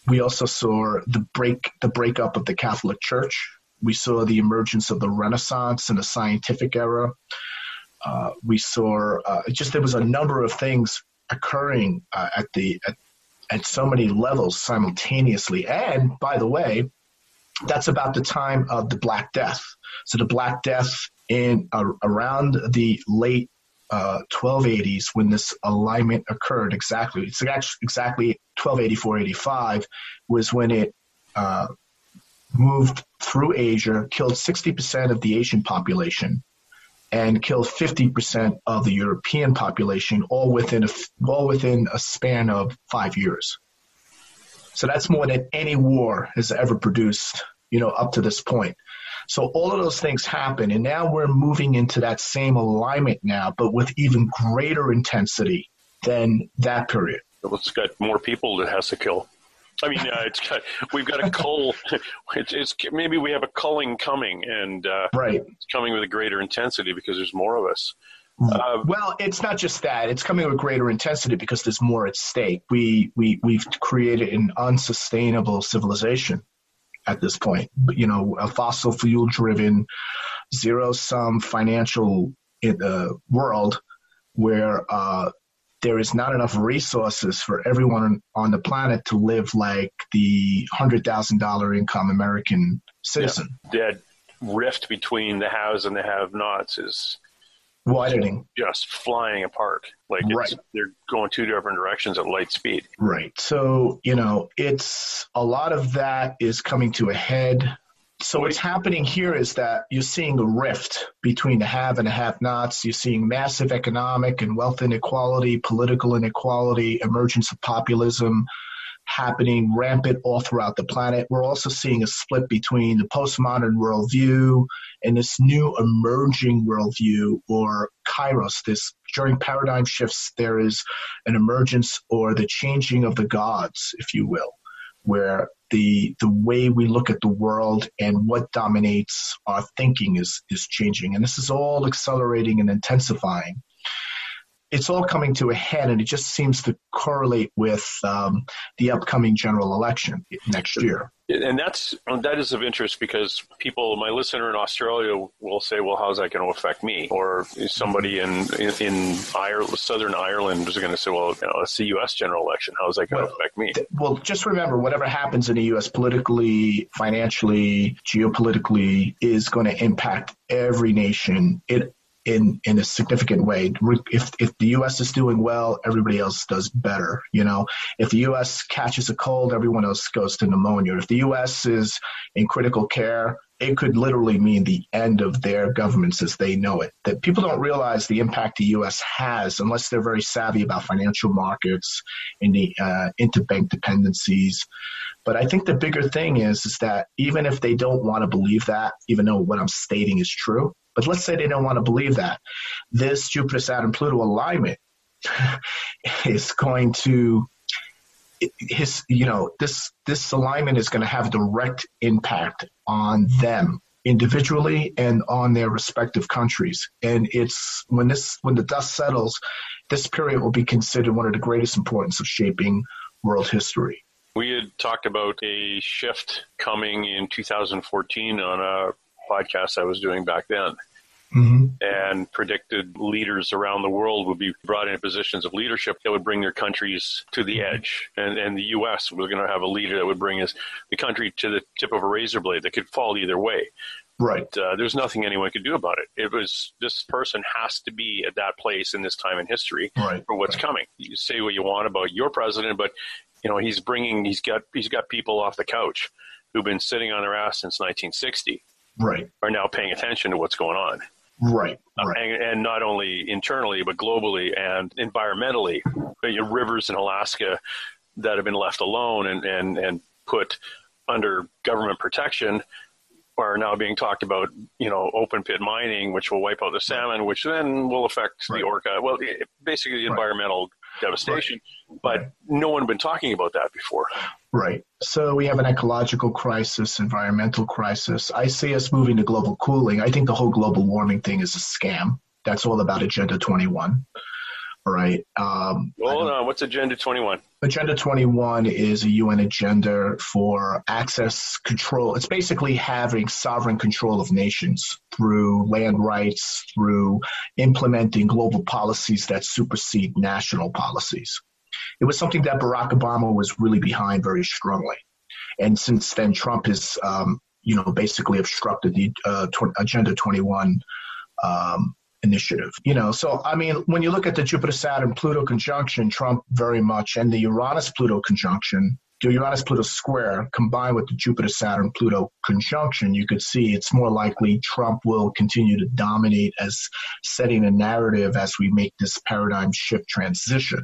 we also saw the break, the breakup of the Catholic Church. We saw the emergence of the Renaissance and the scientific era. Uh, we saw uh, just there was a number of things occurring uh, at the at, at so many levels simultaneously. And by the way, that's about the time of the Black Death. So the Black Death in uh, around the late uh, twelve eighties, when this alignment occurred exactly, it's actually exactly twelve eighty-four eighty-five was when it uh, moved through Asia, killed sixty percent of the Asian population, and killed fifty percent of the European population, all within a, all within a span of five years. So that's more than any war has ever produced, you know, up to this point. So all of those things happen, and now we're moving into that same alignment now, but with even greater intensity than that period. It's got more people that has to kill. I mean, uh, it's got, we've got a cull. It's, it's maybe we have a culling coming, and uh, right. It's coming with a greater intensity because there's more of us. Uh, well, it's not just that; it's coming with greater intensity because there's more at stake. We we we've created an unsustainable civilization at this point. You know, a fossil fuel driven, zero sum financial in the world where. Uh, There is not enough resources for everyone on the planet to live like the one hundred thousand dollar income American citizen. Yeah. That rift between the haves and the have-nots is widening, just flying apart. Like it's, right. They're going two different directions at light speed. Right. So, you know, it's a lot of that is coming to a head. So what's happening here is that you're seeing a rift between the have and the have-nots. You're seeing massive economic and wealth inequality, political inequality, emergence of populism, happening rampant all throughout the planet. We're also seeing a split between the postmodern worldview and this new emerging worldview, or kairos. This during paradigm shifts, there is an emergence or the changing of the gods, if you will, where the the way we look at the world and what dominates our thinking is is changing. And this is all accelerating and intensifying. It's all coming to a head, and it just seems to correlate with um, the upcoming general election next year. And that's that is of interest because people, my listener in Australia, will say, "Well, how's that going to affect me?" Or somebody in in, in Ireland, Southern Ireland, is going to say, "Well, you know, it's the U S general election. How's that going well, to affect me?" Th- well, just remember, whatever happens in the U S politically, financially, geopolitically, is going to impact every nation. It. In, in a significant way. If if the U S is doing well, everybody else does better. You know, if the U S catches a cold, everyone else goes to pneumonia. If the U S is in critical care, it could literally mean the end of their governments as they know it. That people don't realize the impact the U S has unless they're very savvy about financial markets and the uh, interbank dependencies. But I think the bigger thing is is that even if they don't want to believe that, even though what I'm stating is true, but let's say they don't want to believe that. This Jupiter-Saturn-Pluto alignment is going to his, you know, this this alignment is going to have direct impact on them individually and on their respective countries. And it's when this when the dust settles, this period will be considered one of the greatest importance of shaping world history. We had talked about a shift coming in two thousand fourteen on a podcast I was doing back then, mm-hmm. and predicted leaders around the world would be brought into positions of leadership that would bring their countries to the mm-hmm. edge. And and the U S was going to have a leader that would bring his, the country to the tip of a razor blade that could fall either way. Right. But, uh, there's nothing anyone could do about it. It was this person has to be at that place in this time in history right. for what's right. coming. You say what you want about your president, but you know he's bringing he's got he's got people off the couch who've been sitting on their ass since nineteen sixty. Right. Are now paying attention to what's going on. Right. right. And, and not only internally, but globally and environmentally. You know, rivers in Alaska that have been left alone and, and, and put under government protection are now being talked about, you know, open pit mining, which will wipe out the salmon, which then will affect right. the orca. Well, it, basically the environmental right. devastation, right. but right. no one had been talking about that before. Right. So we have an ecological crisis, environmental crisis. I see us moving to global cooling. I think the whole global warming thing is a scam. That's all about Agenda twenty-one. All right. Um, well, hold on. What's Agenda twenty-one? Agenda twenty-one is a U N agenda for access control. It's basically having sovereign control of nations through land rights, through implementing global policies that supersede national policies. It was something that Barack Obama was really behind very strongly. And since then, Trump has, um, you know, basically obstructed the uh, tw- Agenda twenty-one um, initiative. You know, so, I mean, when you look at the Jupiter-Saturn-Pluto conjunction, Trump very much, and the Uranus-Pluto conjunction, the Uranus-Pluto square combined with the Jupiter-Saturn-Pluto conjunction, you could see it's more likely Trump will continue to dominate as setting a narrative as we make this paradigm shift transition.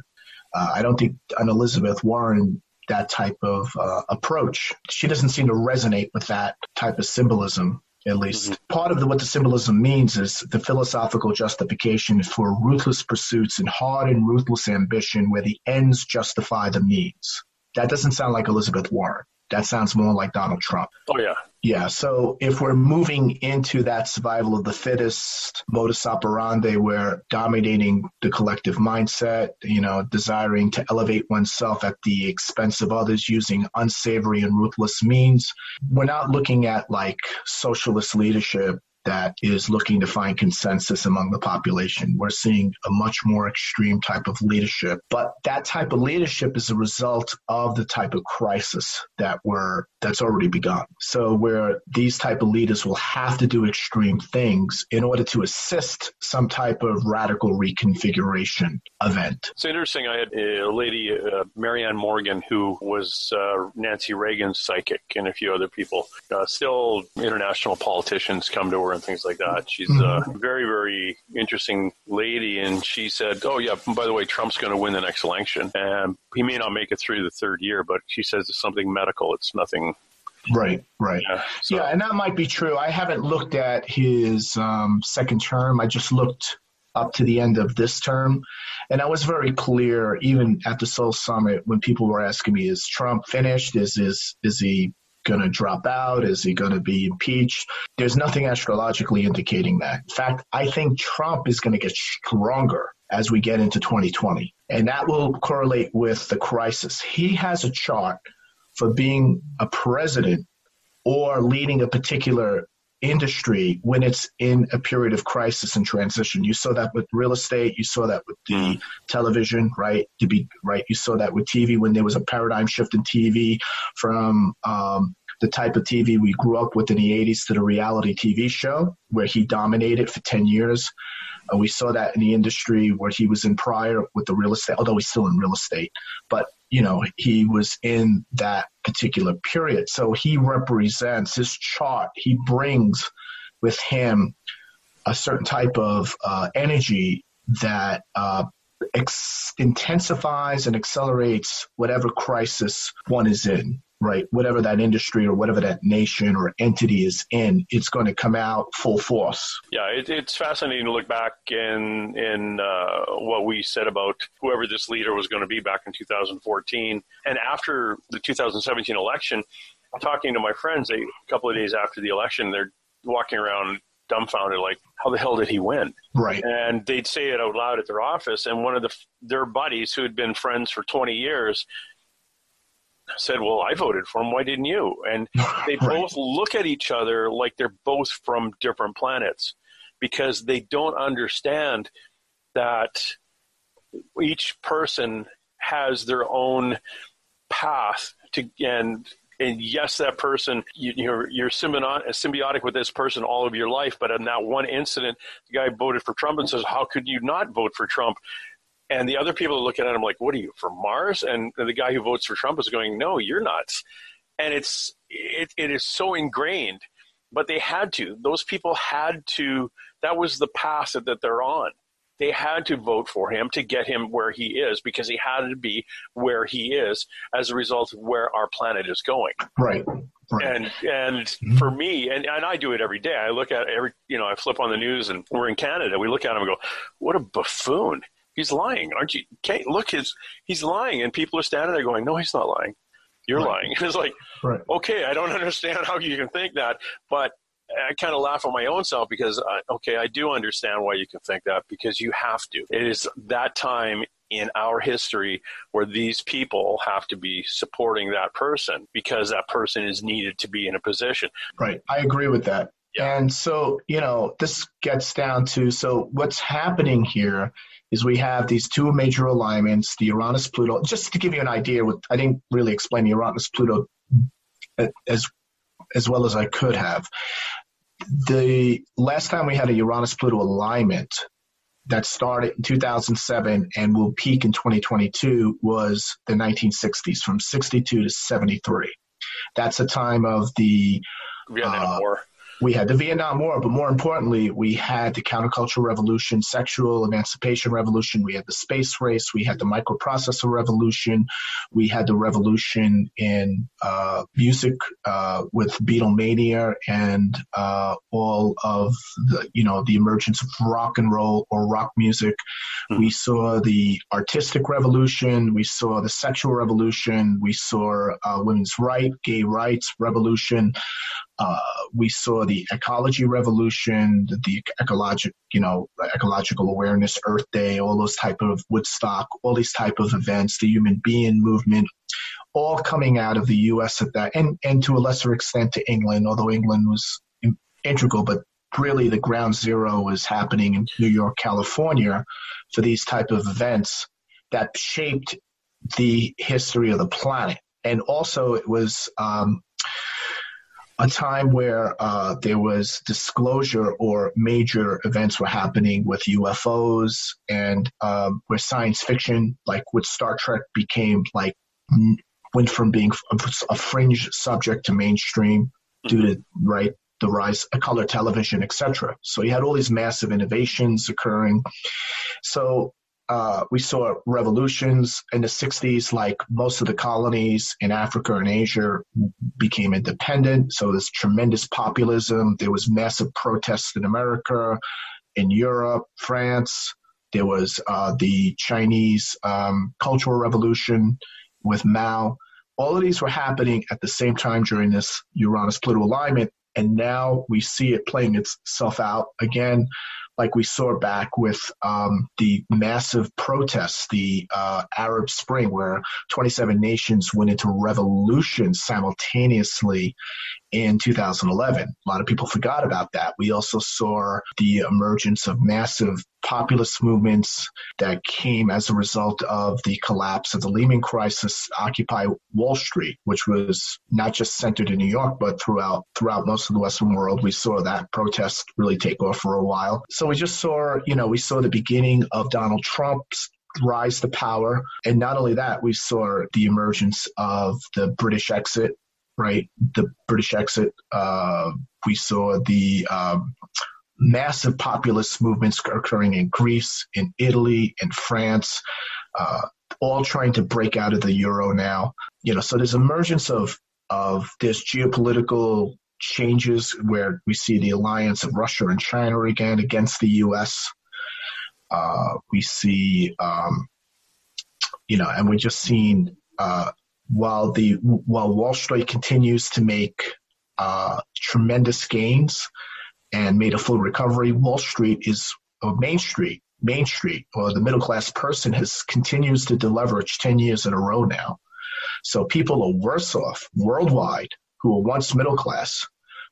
Uh, I don't think an Elizabeth Warren, that type of uh, approach, she doesn't seem to resonate with that type of symbolism, at least. Mm-hmm. Part of the, what the symbolism means is the philosophical justification for ruthless pursuits and hard and ruthless ambition where the ends justify the means. That doesn't sound like Elizabeth Warren. That sounds more like Donald Trump. Oh, yeah. Yeah. So if we're moving into that survival of the fittest modus operandi, where dominating the collective mindset, you know, desiring to elevate oneself at the expense of others using unsavory and ruthless means, we're not looking at like socialist leadership that is looking to find consensus among the population. We're seeing a much more extreme type of leadership. But that type of leadership is a result of the type of crisis that we're, that's already begun. So where these type of leaders will have to do extreme things in order to assist some type of radical reconfiguration event. It's interesting. I had a lady, uh, Marianne Morgan, who was uh, Nancy Reagan's psychic, and a few other people. Uh, still international politicians come to her and things like that. She's a very, very interesting lady. And she said, oh, yeah, by the way, Trump's going to win the next election. And he may not make it through the third year, but she says it's something medical. It's nothing. Right, right. Yeah, so. yeah, and that might be true. I haven't looked at his um, second term. I just looked up to the end of this term. And I was very clear, even at the Seoul Summit, when people were asking me, is Trump finished? Is, is, is he going to drop out? Is he going to be impeached? There's nothing astrologically indicating that. In fact, I think Trump is going to get stronger as we get into twenty twenty. And that will correlate with the crisis. He has a chart for being a president or leading a particular industry when it's in a period of crisis and transition. You saw that with real estate. You saw that with the television, right? To be right. You saw that with T V when there was a paradigm shift in T V from um, the type of T V we grew up with in the eighties to the reality T V show where he dominated for ten years. Uh, we saw that in the industry where he was in prior with the real estate, although he's still in real estate, but you know, he was in that particular period. So he represents his chart. He brings with him a certain type of uh, energy that uh, ex- intensifies and accelerates whatever crisis one is in, right? Whatever that industry or whatever that nation or entity is in, it's going to come out full force. Yeah, it, it's fascinating to look back in, in uh, what we said about whoever this leader was going to be back in two thousand fourteen. And after the two thousand seventeen election, talking to my friends a couple of days after the election, they're walking around dumbfounded, like, how the hell did he win? Right. And they'd say it out loud at their office. And one of the, their buddies who had been friends for twenty years said, well, I voted for him. Why didn't you? And they right. both look at each other like they're both from different planets because they don't understand that each person has their own path to, and, and yes, that person, you, you're, you're symbiotic with this person all of your life. But in that one incident, the guy voted for Trump and says, how could you not vote for Trump? And the other people are looking at him like, what are you, from Mars? And the guy who votes for Trump is going, no, you're nuts. And it's it, it is so ingrained. But they had to. Those people had to. That was the path that they're on. They had to vote for him to get him where he is because he had to be where he is as a result of where our planet is going. Right. Right. And and mm-hmm. for me, and, and I do it every day. I look at every, you know, I flip on the news and we're in Canada. We look at him and go, what a buffoon. He's lying, aren't you? Kate, look, his, he's lying. And people are standing there going, no, he's not lying. You're right. lying. And it's like, right. okay, I don't understand how you can think that. But I kind of laugh at my own self because, I, okay, I do understand why you can think that because you have to. It is that time in our history where these people have to be supporting that person because that person is needed to be in a position. Right. I agree with that. Yeah. And so, you know, this gets down to, so what's happening here is we have these two major alignments, the Uranus-Pluto. Just to give you an idea, with, I didn't really explain the Uranus-Pluto as as well as I could have. The last time we had a Uranus-Pluto alignment that started in two thousand seven and will peak in twenty twenty-two was the nineteen sixties, from sixty-two to seventy-three. That's the time of the Vietnam uh, War. We had the Vietnam War, but more importantly, we had the countercultural revolution, sexual emancipation revolution. We had the space race. We had the microprocessor revolution. We had the revolution in uh, music uh, with Beatlemania and uh, all of the, you know, the emergence of rock and roll or rock music. Mm-hmm. We saw the artistic revolution. We saw the sexual revolution. We saw uh, women's rights, gay rights revolution. Uh, we saw the ecology revolution, the, the ecologic, you know, ecological awareness, Earth Day, all those type of Woodstock, all these type of events, the human being movement, all coming out of the U S at that, and, and to a lesser extent to England, although England was integral, but really the ground zero was happening in New York, California, for these type of events that shaped the history of the planet. And also it was um, – a time where uh, there was disclosure or major events were happening with U F Os and um, where science fiction, like with Star Trek, became like went from being a fringe subject to mainstream due to, right, the rise of color television, et cetera. So you had all these massive innovations occurring. So uh, we saw revolutions in the sixties, like most of the colonies in Africa and Asia became independent. So there's tremendous populism. There was massive protests in America, in Europe, France. There was uh, the Chinese um, Cultural Revolution with Mao. All of these were happening at the same time during this Uranus-Pluto alignment, and now we see it playing itself out again, like we saw back with um, the massive protests, the uh, Arab Spring, where twenty-seven nations went into revolution simultaneously in two thousand eleven. A lot of people forgot about that. We also saw the emergence of massive populist movements that came as a result of the collapse of the Lehman crisis, Occupy Wall Street, which was not just centered in New York, but throughout throughout most of the Western world. We saw that protest really take off for a while. So we just saw, you know, we saw the beginning of Donald Trump's rise to power. And not only that, we saw the emergence of the British exit, right? The British exit. Uh, we saw the um, massive populist movements occurring in Greece, in Italy, in France, uh, all trying to break out of the euro now. You know, so there's emergence of, of this geopolitical changes where we see the alliance of Russia and China again against the U S. Uh, we see, um, you know, and we're just seeing uh, while the while Wall Street continues to make uh, tremendous gains and made a full recovery, Wall Street is or Main Street, Main Street, or the middle class person has continues to deleverage ten years in a row now. So people are worse off worldwide who were once middle class,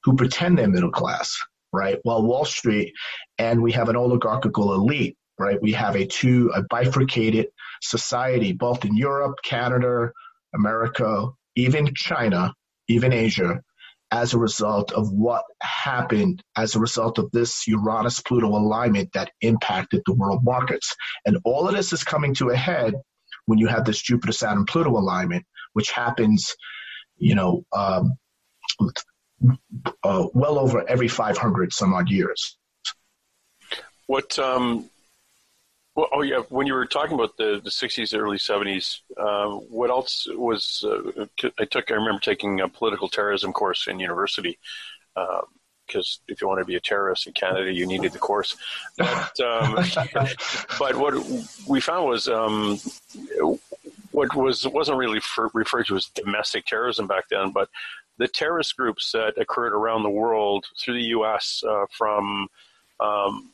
who pretend they're middle class, right? Well, Wall Street, and we have an oligarchical elite, right? We have a two a bifurcated society, both in Europe, Canada, America, even China, even Asia, as a result of what happened as a result of this Uranus-Pluto alignment that impacted the world markets. And all of this is coming to a head when you have this Jupiter-Saturn-Pluto alignment, which happens, you know, um, Uh, well over every five hundred some odd years. What, um, well, oh yeah, when you were talking about the, the sixties, early seventies, uh, what else was, uh, I took, I remember taking a political terrorism course in university, because um, if you want to be a terrorist in Canada, you needed the course. But, um, but what we found was, um, what was, wasn't really refer- referred to as domestic terrorism back then, but the terrorist groups that occurred around the world through the U S uh, from um,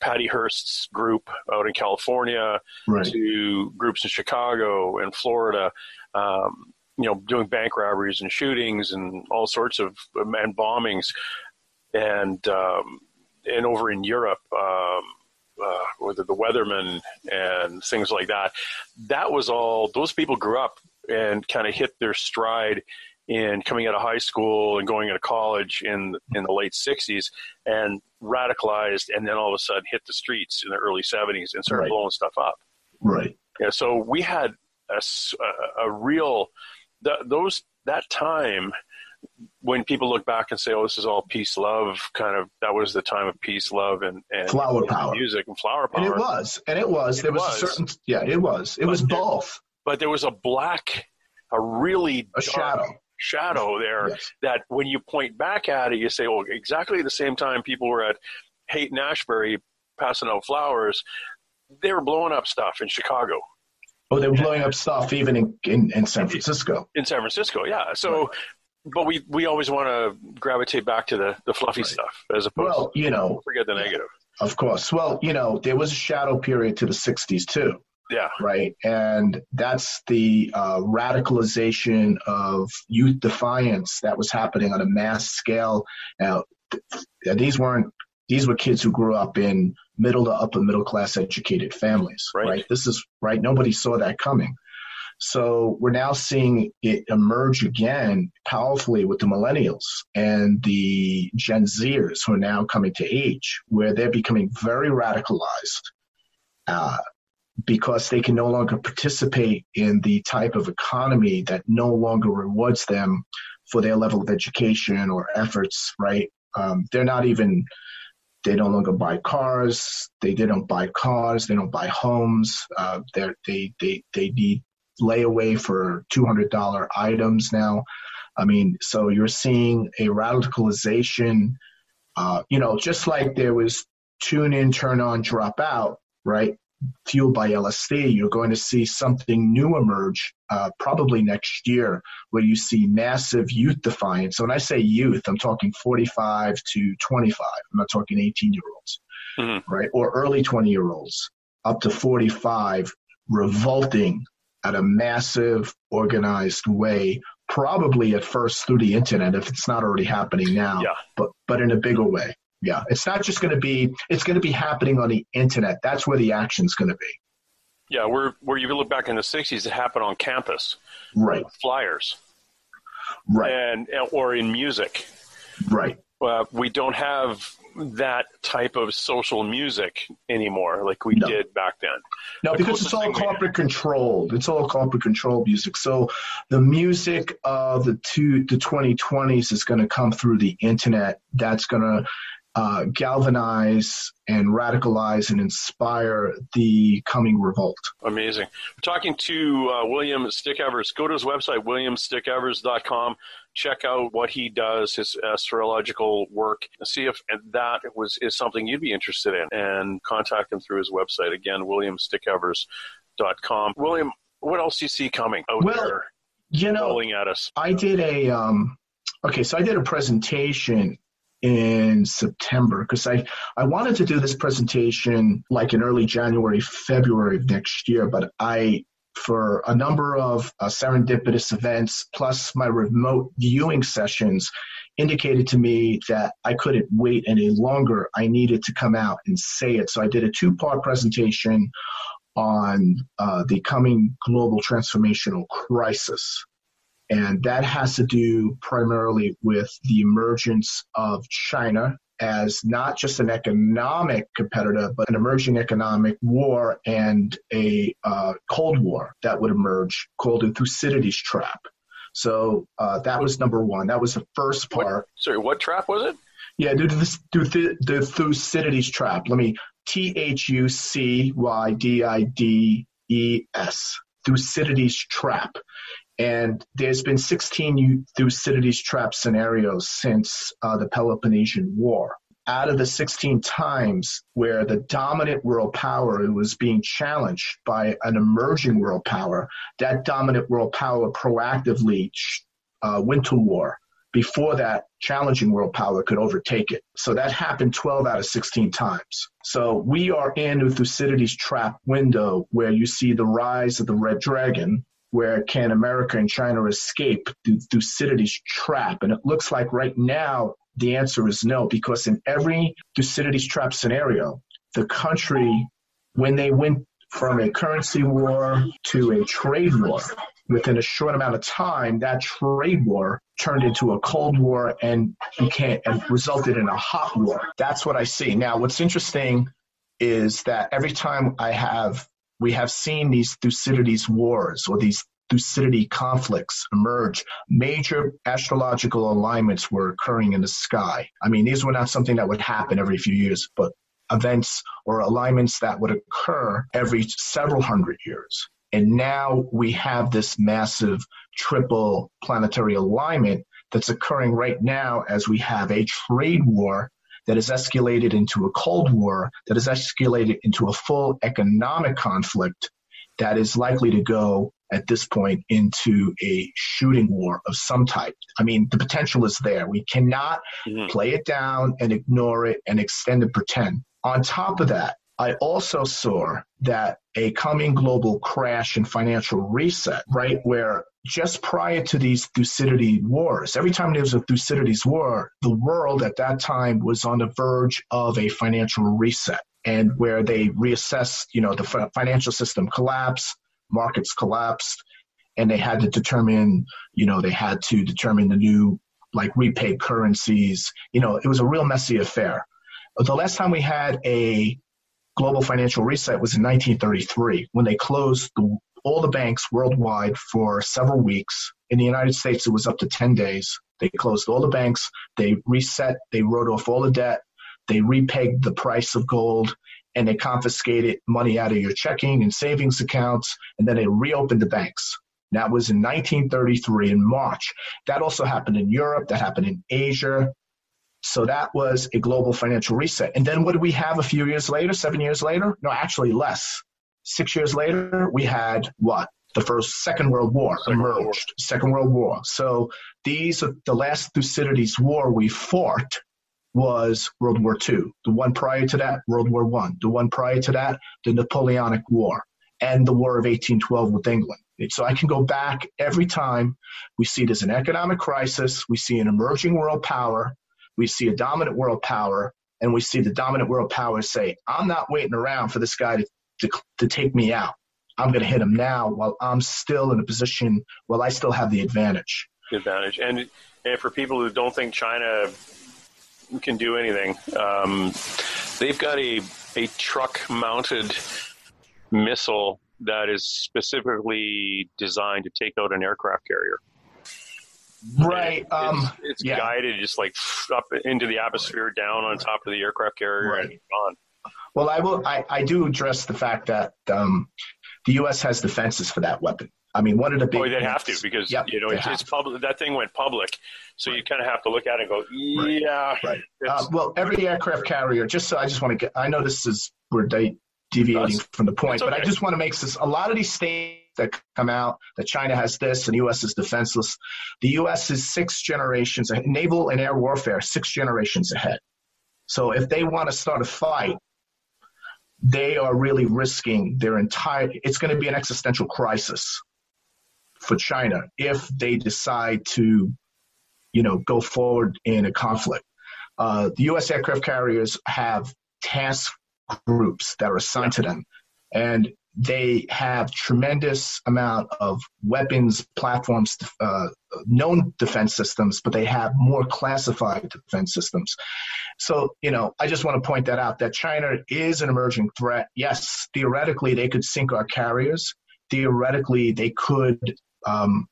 Patty Hearst's group out in California, right, to groups in Chicago and Florida, um, you know, doing bank robberies and shootings and all sorts of and bombings. And, um, and over in Europe, um, uh, with the Weathermen and things like that, that was all, those people grew up and kind of hit their stride in coming out of high school and going into college in in the late sixties and radicalized, and then all of a sudden hit the streets in the early seventies and started, right, blowing stuff up. Right. Yeah. So we had a, a real th- those that time when people look back and say, "Oh, this is all peace, love." Kind of that was the time of peace, love, and and flower and power, music, and flower power. And it was, and it was. It there was, was a certain, yeah, it was. It but was both. There, but there was a black, a really a dark, shadow. shadow there, yes, that when you point back at it, you say, well, exactly at the same time people were at Haight and Ashbury passing out flowers, they were blowing up stuff in Chicago. Oh, they were blowing and, up stuff even in, in, in San Francisco. In San Francisco, yeah. So, right, but we, we always want to gravitate back to the, the fluffy, right, stuff as opposed well, to you know, forget the negative. Of course. Well, you know, there was a shadow period to the sixties too. Yeah. Right. And that's the uh, radicalization of youth defiance that was happening on a mass scale. Now, th- these weren't these were kids who grew up in middle to upper middle class educated families. Right. right. This is right. Nobody saw that coming. So we're now seeing it emerge again powerfully with the millennials and the Gen Zers who are now coming to age where they're becoming very radicalized. Uh, because they can no longer participate in the type of economy that no longer rewards them for their level of education or efforts, right? Um, they're not even, they no longer buy cars, they, they don't buy cars, they don't buy homes, uh, they're, they, they, they need layaway for two hundred dollar items now. I mean, so you're seeing a radicalization, uh, you know, just like there was tune in, turn on, drop out, right? Fueled by L S D, you're going to see something new emerge uh, probably next year where you see massive youth defiance. So when I say youth, I'm talking forty-five to twenty-five. I'm not talking eighteen-year-olds, mm-hmm. right? Or early twenty-year-olds up to forty-five revolting at a massive organized way, probably at first through the internet if it's not already happening now, yeah. but, but in a bigger way. Yeah, it's not just going to be, it's going to be happening on the internet. That's where the action's going to be. Yeah, where, where you look back in the sixties, it happened on campus. Right. Flyers. Right. And, or in music. Right. Uh, we don't have that type of social music anymore like we no. did back then. No, the because it's all corporate controlled. It's all corporate controlled music. So the music of the, two, the twenty twenties is going to come through the internet. That's going to Uh, galvanize and radicalize and inspire the coming revolt. Amazing. We're talking to uh, William Stickevers. Go to his website, william stickevers dot com. Check out what he does, his astrological work. See if that was is something you'd be interested in, and contact him through his website. Again, william stickevers dot com. William, what else do you see coming out well, there? You know, rolling at us. I did a um, okay. So I did a presentation in September, because I, I wanted to do this presentation like in early January, February of next year, but I, for a number of uh, serendipitous events, plus my remote viewing sessions, indicated to me that I couldn't wait any longer. I needed to come out and say it. So I did a two-part presentation on uh, the coming global transformational crisis. And that has to do primarily with the emergence of China as not just an economic competitor, but an emerging economic war and a uh, Cold War that would emerge called the Thucydides Trap. So uh, that was number one. That was the first part. What, sorry, what trap was it? Yeah, the, the, the Thucydides Trap. Let me, T H U C Y D I D E S, Thucydides Trap. And there's been sixteen Thucydides trap scenarios since uh, the Peloponnesian War. Out of the sixteen times where the dominant world power was being challenged by an emerging world power, that dominant world power proactively uh, went to war before that challenging world power could overtake it. So that happened twelve out of sixteen times. So we are in the Thucydides trap window where you see the rise of the Red Dragon. Where can America and China escape the Thucydides trap? And it looks like right now the answer is no, because in every Thucydides trap scenario, the country, when they went from a currency war to a trade war, within a short amount of time, that trade war turned into a Cold War and became and resulted in a hot war. That's what I see. Now, what's interesting is that every time I have we have seen these Thucydides wars or these Thucydides conflicts emerge. Major astrological alignments were occurring in the sky. I mean, these were not something that would happen every few years, but events or alignments that would occur every several hundred years. And now we have this massive triple planetary alignment that's occurring right now as we have a trade war that has escalated into a Cold War, that has escalated into a full economic conflict that is likely to go, at this point, into a shooting war of some type. I mean, the potential is there. We cannot mm-hmm. play it down and ignore it and extend and pretend. On top of that, I also saw that a coming global crash and financial reset, right, where just prior to these Thucydides wars, every time there was a Thucydides war, the world at that time was on the verge of a financial reset, and where they reassessed, you know, the financial system collapsed, markets collapsed, and they had to determine, you know, they had to determine the new, like, repay currencies. You know, it was a real messy affair. But the last time we had a global financial reset was in nineteen thirty-three, when they closed the, all the banks worldwide for several weeks. In the United States, it was up to ten days. They closed all the banks. They reset. They wrote off all the debt. They repegged the price of gold, and they confiscated money out of your checking and savings accounts, and then they reopened the banks. That was in nineteen thirty-three in March. That also happened in Europe. That happened in Asia. So that was a global financial reset. And then what did we have a few years later, seven years later? No, actually less. Six years later, we had what? The first Second World War emerged. Second World War. So these are the last Thucydides war we fought. Was World War Two. The one prior to that, World War One. The one prior to that, the Napoleonic War and the War of eighteen twelve with England. So I can go back every time. We see there's an economic crisis. We see an emerging world power. We see a dominant world power. And we see the dominant world power say, I'm not waiting around for this guy to, to, to take me out. I'm going to hit him now while I'm still in a position, while I still have the advantage. The advantage. And, and for people who don't think China can do anything. Um, they've got a, a truck-mounted missile that is specifically designed to take out an aircraft carrier. Right. It, um, it's it's yeah. guided just like up into the atmosphere, down on top of the aircraft carrier. Right. And on. Well, I will. I, I do address the fact that um, the U S has defenses for that weapon. I mean, one of the big oh, they'd things, have to because yep, you know it's, it's public. That thing went public, so right. you kind of have to look at it and go, yeah. Right. Uh, well, every aircraft carrier. Just so I just want to get. I know this is we're de- deviating that's, from the point, okay. but I just want to make this. A lot of these things that come out that China has this and the U S is defenseless. The U S is six generations ahead, naval and air warfare, six generations ahead. So if they want to start a fight, they are really risking their entire. It's going to be an existential crisis for China if they decide to, you know, go forward in a conflict. Uh, the U S aircraft carriers have task groups that are assigned to them, and they have tremendous amount of weapons, platforms, uh, known defense systems, but they have more classified defense systems. So, you know, I just want to point that out, that China is an emerging threat. Yes, theoretically, they could sink our carriers. Theoretically, they could Um,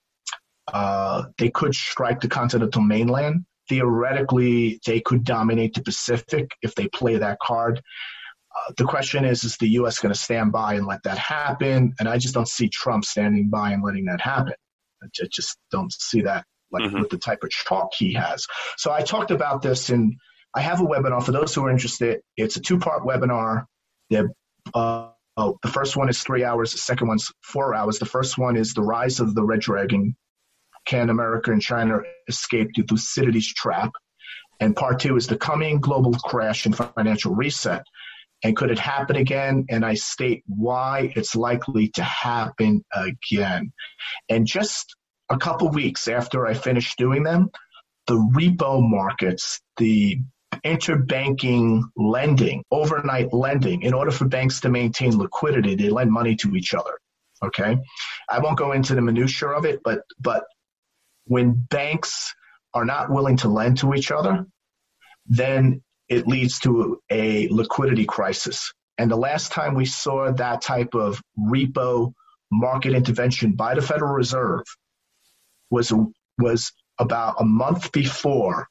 uh, they could strike the continental mainland. Theoretically, they could dominate the Pacific if they play that card. Uh, the question is, is the U S going to stand by and let that happen? And I just don't see Trump standing by and letting that happen. I just don't see that, like mm-hmm. with the type of chalk he has. So I talked about this, and I have a webinar for those who are interested. It's a two-part webinar. They're uh, Oh, the first one is three hours. The second one's four hours. The first one is The Rise of the Red Dragon. Can America and China Escape the Thucydides Trap? And part two is The Coming Global Crash and Financial Reset. And could it happen again? And I state why it's likely to happen again. And just a couple weeks after I finish doing them, the repo markets, the interbanking lending, overnight lending, in order for banks to maintain liquidity, they lend money to each other. Okay. I won't go into the minutiae of it, but, but when banks are not willing to lend to each other, then it leads to a liquidity crisis. And the last time we saw that type of repo market intervention by the Federal Reserve was, was about a month before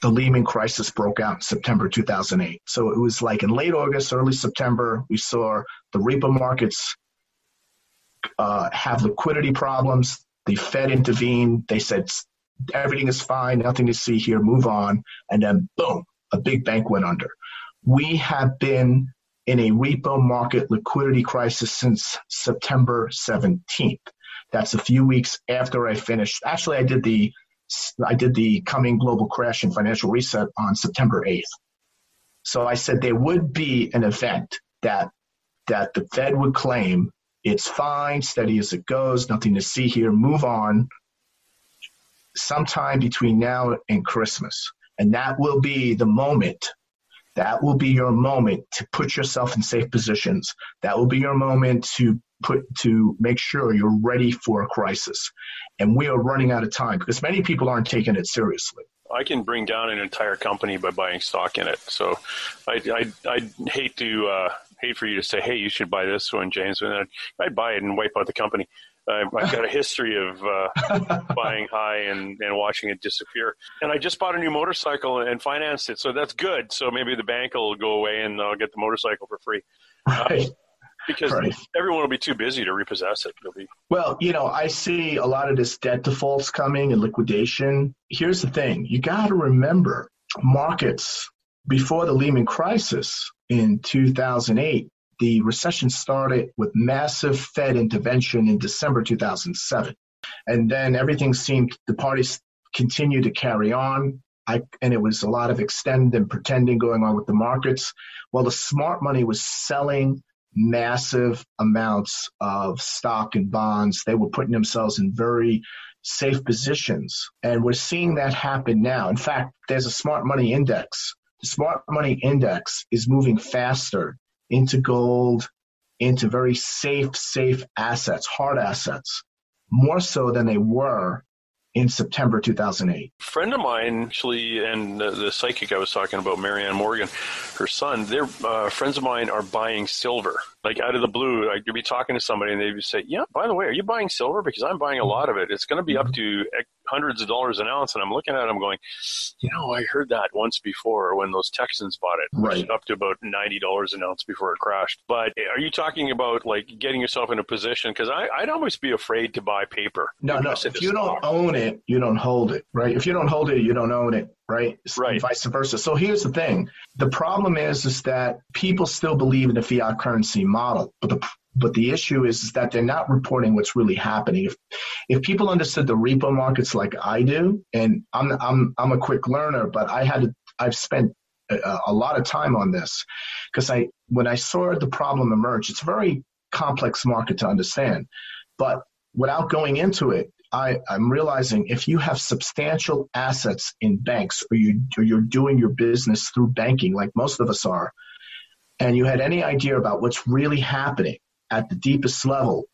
the Lehman crisis broke out in September two thousand eight. So it was like in late August, early September, we saw the repo markets uh, have liquidity problems. The Fed intervened. They said, everything is fine. Nothing to see here. Move on. And then, boom, a big bank went under. We have been in a repo market liquidity crisis since September seventeenth. That's a few weeks after I finished. Actually, I did the I did the Coming Global Crash and Financial Reset on September eighth. So I said there would be an event that that the Fed would claim, it's fine, steady as it goes, nothing to see here, move on, sometime between now and Christmas. And that will be the moment. That will be your moment to put yourself in safe positions. That will be your moment to put to make sure you're ready for a crisis. And we are running out of time because many people aren't taking it seriously. I can bring down an entire company by buying stock in it. So I I I'd hate to uh, hate for you to say, hey, you should buy this one, James. And then I'd buy it and wipe out the company. I've got a history of uh, buying high and, and watching it disappear. And I just bought a new motorcycle and financed it, so that's good. So maybe the bank will go away and I'll get the motorcycle for free. Right. Uh, because right. everyone will be too busy to repossess it. It'll be- well, you know, I see a lot of this debt defaults coming and liquidation. Here's the thing. You got to remember markets before the Lehman crisis in two thousand eight, the recession started with massive Fed intervention in December two thousand seven. And then everything seemed, the parties continued to carry on. I, and it was a lot of extend and pretending going on with the markets. Well, the smart money was selling massive amounts of stock and bonds. They were putting themselves in very safe positions. And we're seeing that happen now. In fact, there's a smart money index. The smart money index is moving faster into gold, into very safe, safe assets, hard assets, more so than they were in September two thousand eight. A friend of mine, actually, and uh, the psychic I was talking about, Marianne Morgan, her son, their uh, friends of mine are buying silver. Like out of the blue, I'd be talking to somebody and they'd say, yeah, by the way, are you buying silver? Because I'm buying a lot of it. It's going to be up to hundreds of dollars an ounce. And I'm looking at them going, you know, I heard that once before when those Texans bought it, right, which up to about ninety dollars an ounce before it crashed. But are you talking about like getting yourself in a position? Because I'd almost be afraid to buy paper. No, no. If you don't own it, you don't hold it, right? If you don't hold it, you don't own it, right? Right. And vice versa. So here's the thing. The problem is, is that people still believe in the fiat currency model, but the but the issue is, is that they're not reporting what's really happening. If if people understood the repo markets like I do, and I'm I'm I'm a quick learner, but I had to, I've spent a, a lot of time on this because I when I saw the problem emerge, it's a very complex market to understand, but without going into it, I, I'm realizing if you have substantial assets in banks or, you, or you're doing your business through banking like most of us are, and you had any idea about what's really happening at the deepest level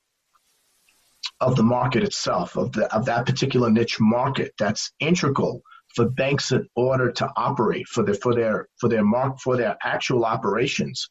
of the market itself, of, the, of that particular niche market that's integral for banks in order to operate, for their, for their, for their, mark, for their actual operations,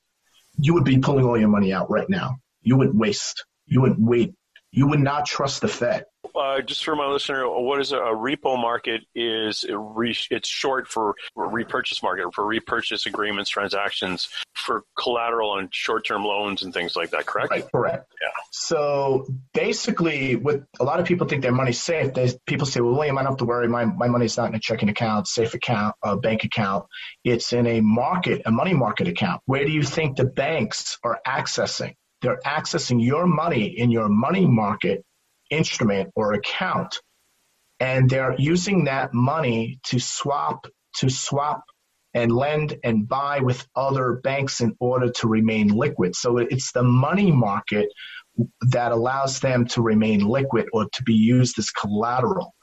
you would be pulling all your money out right now. You wouldn't waste. You wouldn't wait. You would not trust the Fed. Uh, just for my listener, what is a, a repo market? Is it re, it's short for repurchase market, for repurchase agreements, transactions, for collateral on short-term loans and things like that, correct? Right, correct. Yeah. So basically, what a lot of people think their money's safe. They, people say, well, William, I don't have to worry. My, my money's not in a checking account, safe account, a bank account. It's in a market, a money market account. Where do you think the banks are accessing? They're accessing your money in your money market instrument or account, and they're using that money to swap, to swap and lend and buy with other banks in order to remain liquid. So it's the money market that allows them to remain liquid or to be used as collateral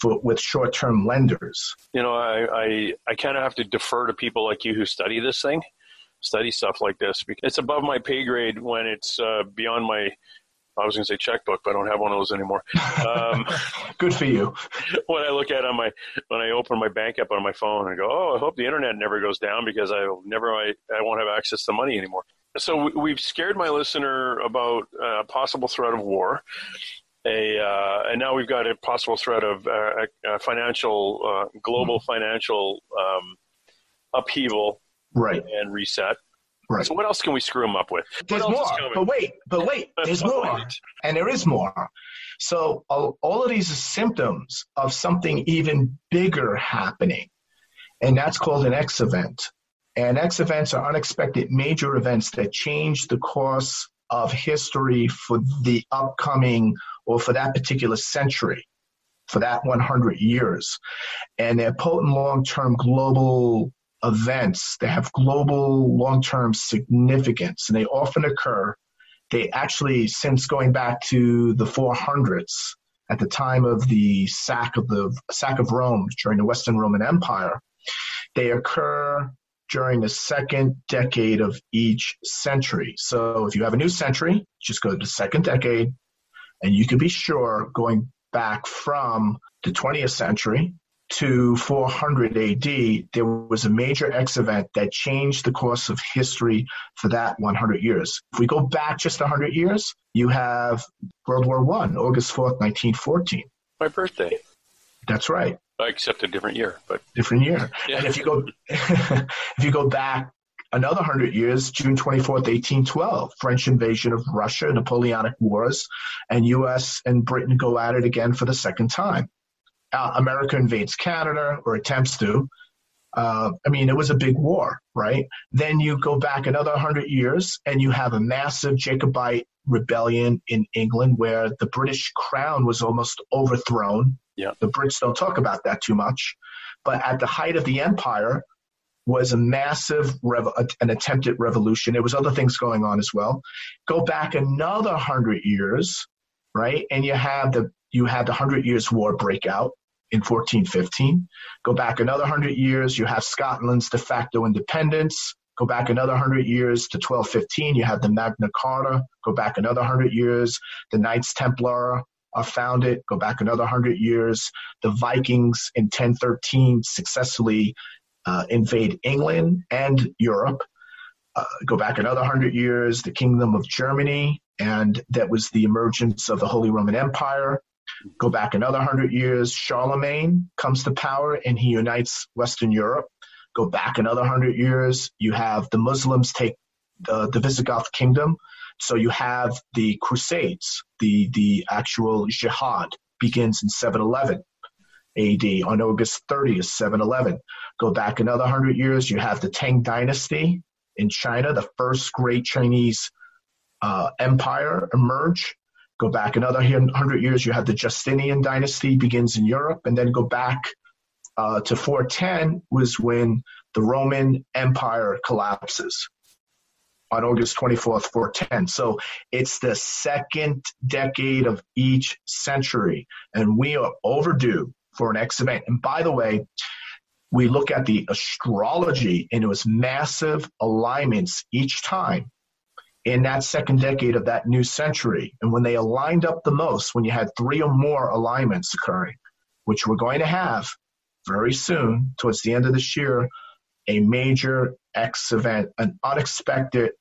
for, with short-term lenders. You know, I, I, I kind of have to defer to people like you who study this thing. Study stuff like this because it's above my pay grade when it's uh, beyond my, I was going to say checkbook, but I don't have one of those anymore. Um, Good for you. When I look at on my, when I open my bank app on my phone and go, oh, I hope the internet never goes down because I'll never, I, I won't have access to money anymore. So we've scared my listener about a possible threat of war. A uh, and now we've got a possible threat of uh, a financial, uh, global mm-hmm. financial um, upheaval. Right. And reset. Right. So what else can we screw them up with? There's more. But wait, but wait, there's more. And there is more. So all, all of these are symptoms of something even bigger happening. And that's called an X event. And X events are unexpected major events that change the course of history for the upcoming or for that particular century, for that one hundred years. And they're potent long-term global events that have global long-term significance, and they often occur. They actually, since going back to the four hundreds, at the time of the sack of the sack of Rome during the Western Roman Empire, they occur during the second decade of each century. So, if you have a new century, just go to the second decade, and you can be sure going back from the twentieth century to four hundred A D, there was a major X event that changed the course of history for that one hundred years. If we go back just one hundred years, you have World War One, August fourth, nineteen fourteen. My birthday. That's right. Except a different year. But different year. Yeah. And if you go if you go back another one hundred years, June twenty-fourth, eighteen twelve, French invasion of Russia, Napoleonic Wars, and U S and Britain go at it again for the second time. Uh, America invades Canada, or attempts to. Uh, I mean, it was a big war, right? Then you go back another one hundred years, and you have a massive Jacobite rebellion in England where the British crown was almost overthrown. Yeah. The Brits don't talk about that too much. But at the height of the empire was a massive, revo- an attempt at revolution. There was other things going on as well. Go back another one hundred years, right? And you have the you had the Hundred Years' War break out in fourteen fifteen. Go back another one hundred years, you have Scotland's de facto independence. Go back another one hundred years to twelve fifteen, you have the Magna Carta. Go back another one hundred years, the Knights Templar are founded. Go back another one hundred years, the Vikings in ten thirteen successfully uh, invade England and Europe. Uh, go back another one hundred years, the Kingdom of Germany, and that was the emergence of the Holy Roman Empire. Go back another one hundred years, Charlemagne comes to power and he unites Western Europe. Go back another one hundred years, you have the Muslims take the, the Visigoth kingdom. So you have the Crusades, the, the actual jihad begins in seven eleven A D on August thirtieth, seven eleven. Go back another one hundred years, you have the Tang Dynasty in China, the first great Chinese uh, empire emerge. Go back another one hundred years, you have the Justinian dynasty begins in Europe, and then go back uh, to four ten was when the Roman Empire collapses on August twenty-fourth, four ten. So it's the second decade of each century, and we are overdue for an X event. And by the way, we look at the astrology, and it was massive alignments each time in that second decade of that new century. And when they aligned up the most, when you had three or more alignments occurring, which we're going to have very soon, towards the end of this year, a major X event, an unexpected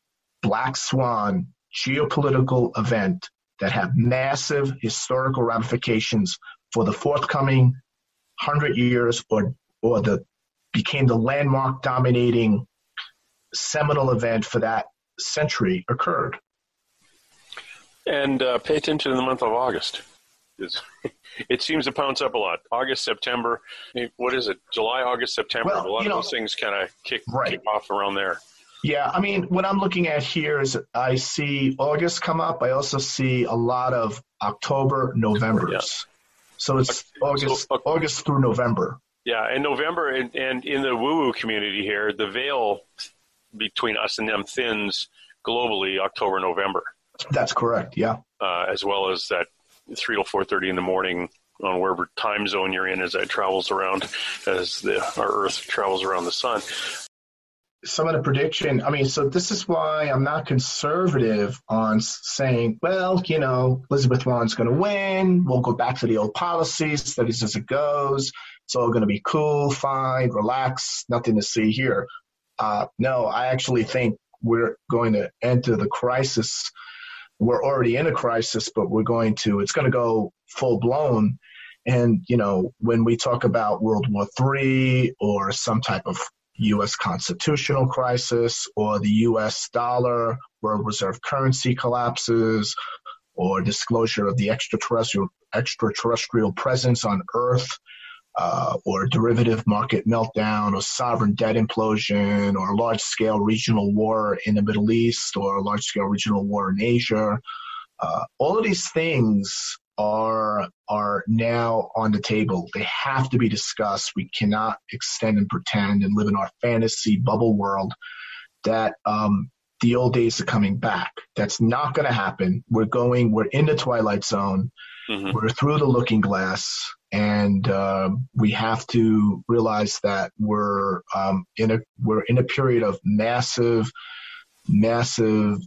black swan geopolitical event that have massive historical ramifications for the forthcoming hundred years or or the became the landmark dominating seminal event for that century occurred. And uh, pay attention to the month of August. It's, it seems to pounce up a lot. August, September, what is it? July, August, September. Well, a lot you know, of those things kind of kick, right. kick off around there. Yeah, I mean, what I'm looking at here is I see August come up. I also see a lot of October, Novembers. Yeah. So it's okay. August so, okay. August through November. Yeah, and November, and, and in the woo-woo community here, the veil between us and them thins globally October, November. That's correct, yeah. Uh, as well as that three to four thirty in the morning on wherever time zone you're in as it travels around, as the, our Earth travels around the sun. Some of the prediction, I mean, so this is why I'm not conservative on saying, well, you know, Elizabeth Warren's going to win. We'll go back to the old policies, studies as it goes. It's all going to be cool, fine, relax, nothing to see here. Uh, no, I actually think we're going to enter the crisis. We're already in a crisis, but we're going to, it's going to go full blown. And, you know, when we talk about World War Three or some type of U S constitutional crisis or the U S dollar, world reserve currency collapses, or disclosure of the extraterrestrial, extraterrestrial presence on Earth, Uh, or derivative market meltdown, or sovereign debt implosion, or large-scale regional war in the Middle East, or large-scale regional war in Asia. Uh, all of these things are are now on the table. They have to be discussed. We cannot extend and pretend and live in our fantasy bubble world that um, the old days are coming back. That's not going to happen. We're going. We're in the twilight zone. Mm-hmm. We're through the looking glass. And uh, we have to realize that we're um, in a we're in a period of massive, massive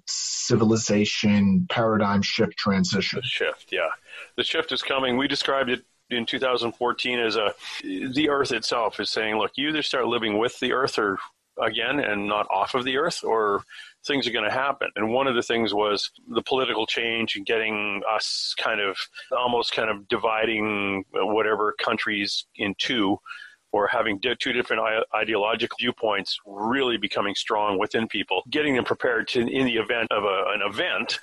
civilization paradigm shift transition. The shift, yeah, the shift is coming. We described it in two thousand fourteen as a, the Earth itself is saying, look, you either start living with the Earth or again and not off of the Earth, or things are going to happen. And one of the things was the political change and getting us kind of almost kind of dividing whatever countries in two, or having two different ideological viewpoints really becoming strong within people, getting them prepared to, in the event of a, an event,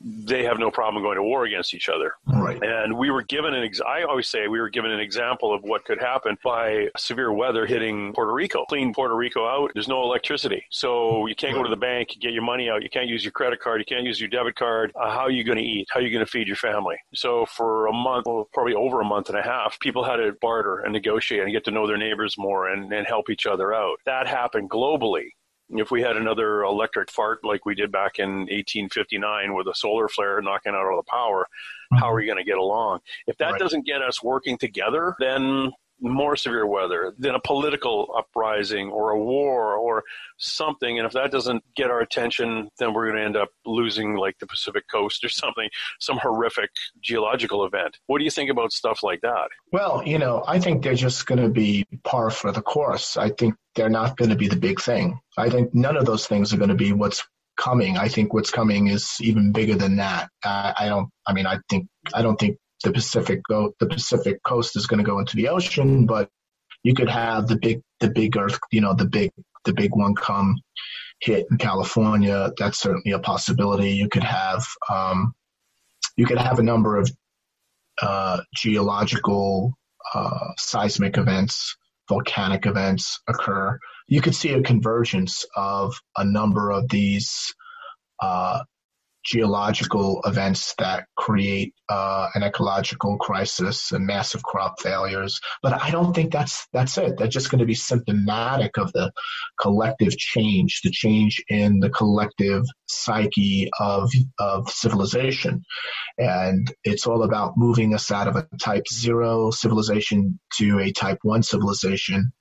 they have no problem going to war against each other. Right. And we were given an ex- I always say we were given an example of what could happen by severe weather hitting Puerto Rico. Clean Puerto Rico out, there's no electricity. So you can't go to the bank, get your money out, you can't use your credit card, you can't use your debit card. Uh, how are you going to eat? How are you going to feed your family? So for a month, well, probably over a month and a half, people had to barter and negotiate and get to know their neighbors more and, and help each other out. That happened globally. If we had another electric fart like we did back in eighteen fifty-nine with a solar flare knocking out all the power, how are we going to get along? If that right. doesn't get us working together, then more severe weather, then a political uprising or a war or something. And if that doesn't get our attention, then we're going to end up losing like the Pacific coast or something, some horrific geological event. What do you think about stuff like that? Well, you know, I think they're just going to be par for the course. I think they're not going to be the big thing. I think none of those things are going to be what's coming. I think what's coming is even bigger than that. I, I don't, I mean, I think, I don't think the Pacific go the Pacific coast is going to go into the ocean, but you could have the big the big earth, you know, the big the big one come hit in California. That's certainly a possibility. You could have um, you could have a number of uh, geological uh, seismic events, volcanic events occur. You could see a convergence of a number of these uh, geological events that create uh, an ecological crisis and massive crop failures. But I don't think that's that's it. That's just going to be symptomatic of the collective change, the change in the collective psyche of, of civilization. And it's all about moving us out of a type zero civilization to a type one civilization.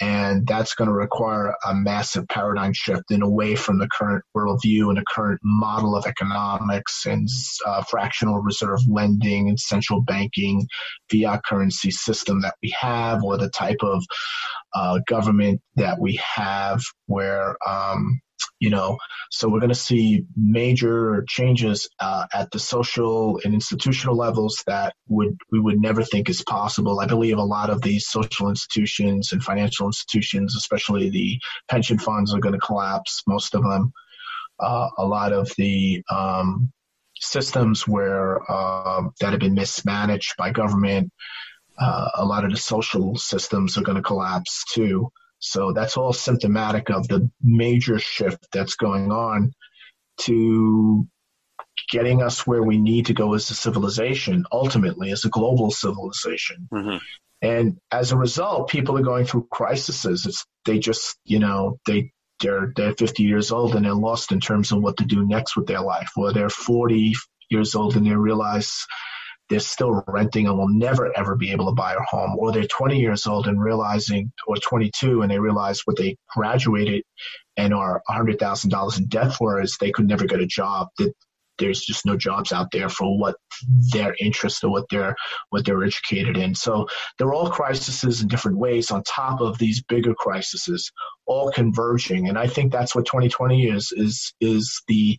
And that's going to require a massive paradigm shift and away from the current worldview and the current model of economics and uh, fractional reserve lending and central banking, fiat currency system that we have, or the type of uh, government that we have where, um, you know, so we're going to see major changes uh, at the social and institutional levels that would we would never think is possible. I believe a lot of these social institutions and financial institutions, especially the pension funds, are going to collapse, most of them. Uh, a lot of the um, systems where uh, that have been mismanaged by government, uh, a lot of the social systems are going to collapse too. So that's all symptomatic of the major shift that's going on to getting us where we need to go as a civilization, ultimately as a global civilization. Mm-hmm. And as a result, people are going through crises. It's, they just, you know, they, they're, they're fifty years old and they're lost in terms of what to do next with their life. Or they're forty years old and they realize they're still renting and will never, ever be able to buy a home. Or they're twenty years old and realizing, or twenty-two, and they realize what they graduated and are one hundred thousand dollars in debt for is they could never get a job, that there's just no jobs out there for what their interest or what they're, what they're educated in. So they're all crises in different ways on top of these bigger crises, all converging. And I think that's what twenty twenty is, is, is the,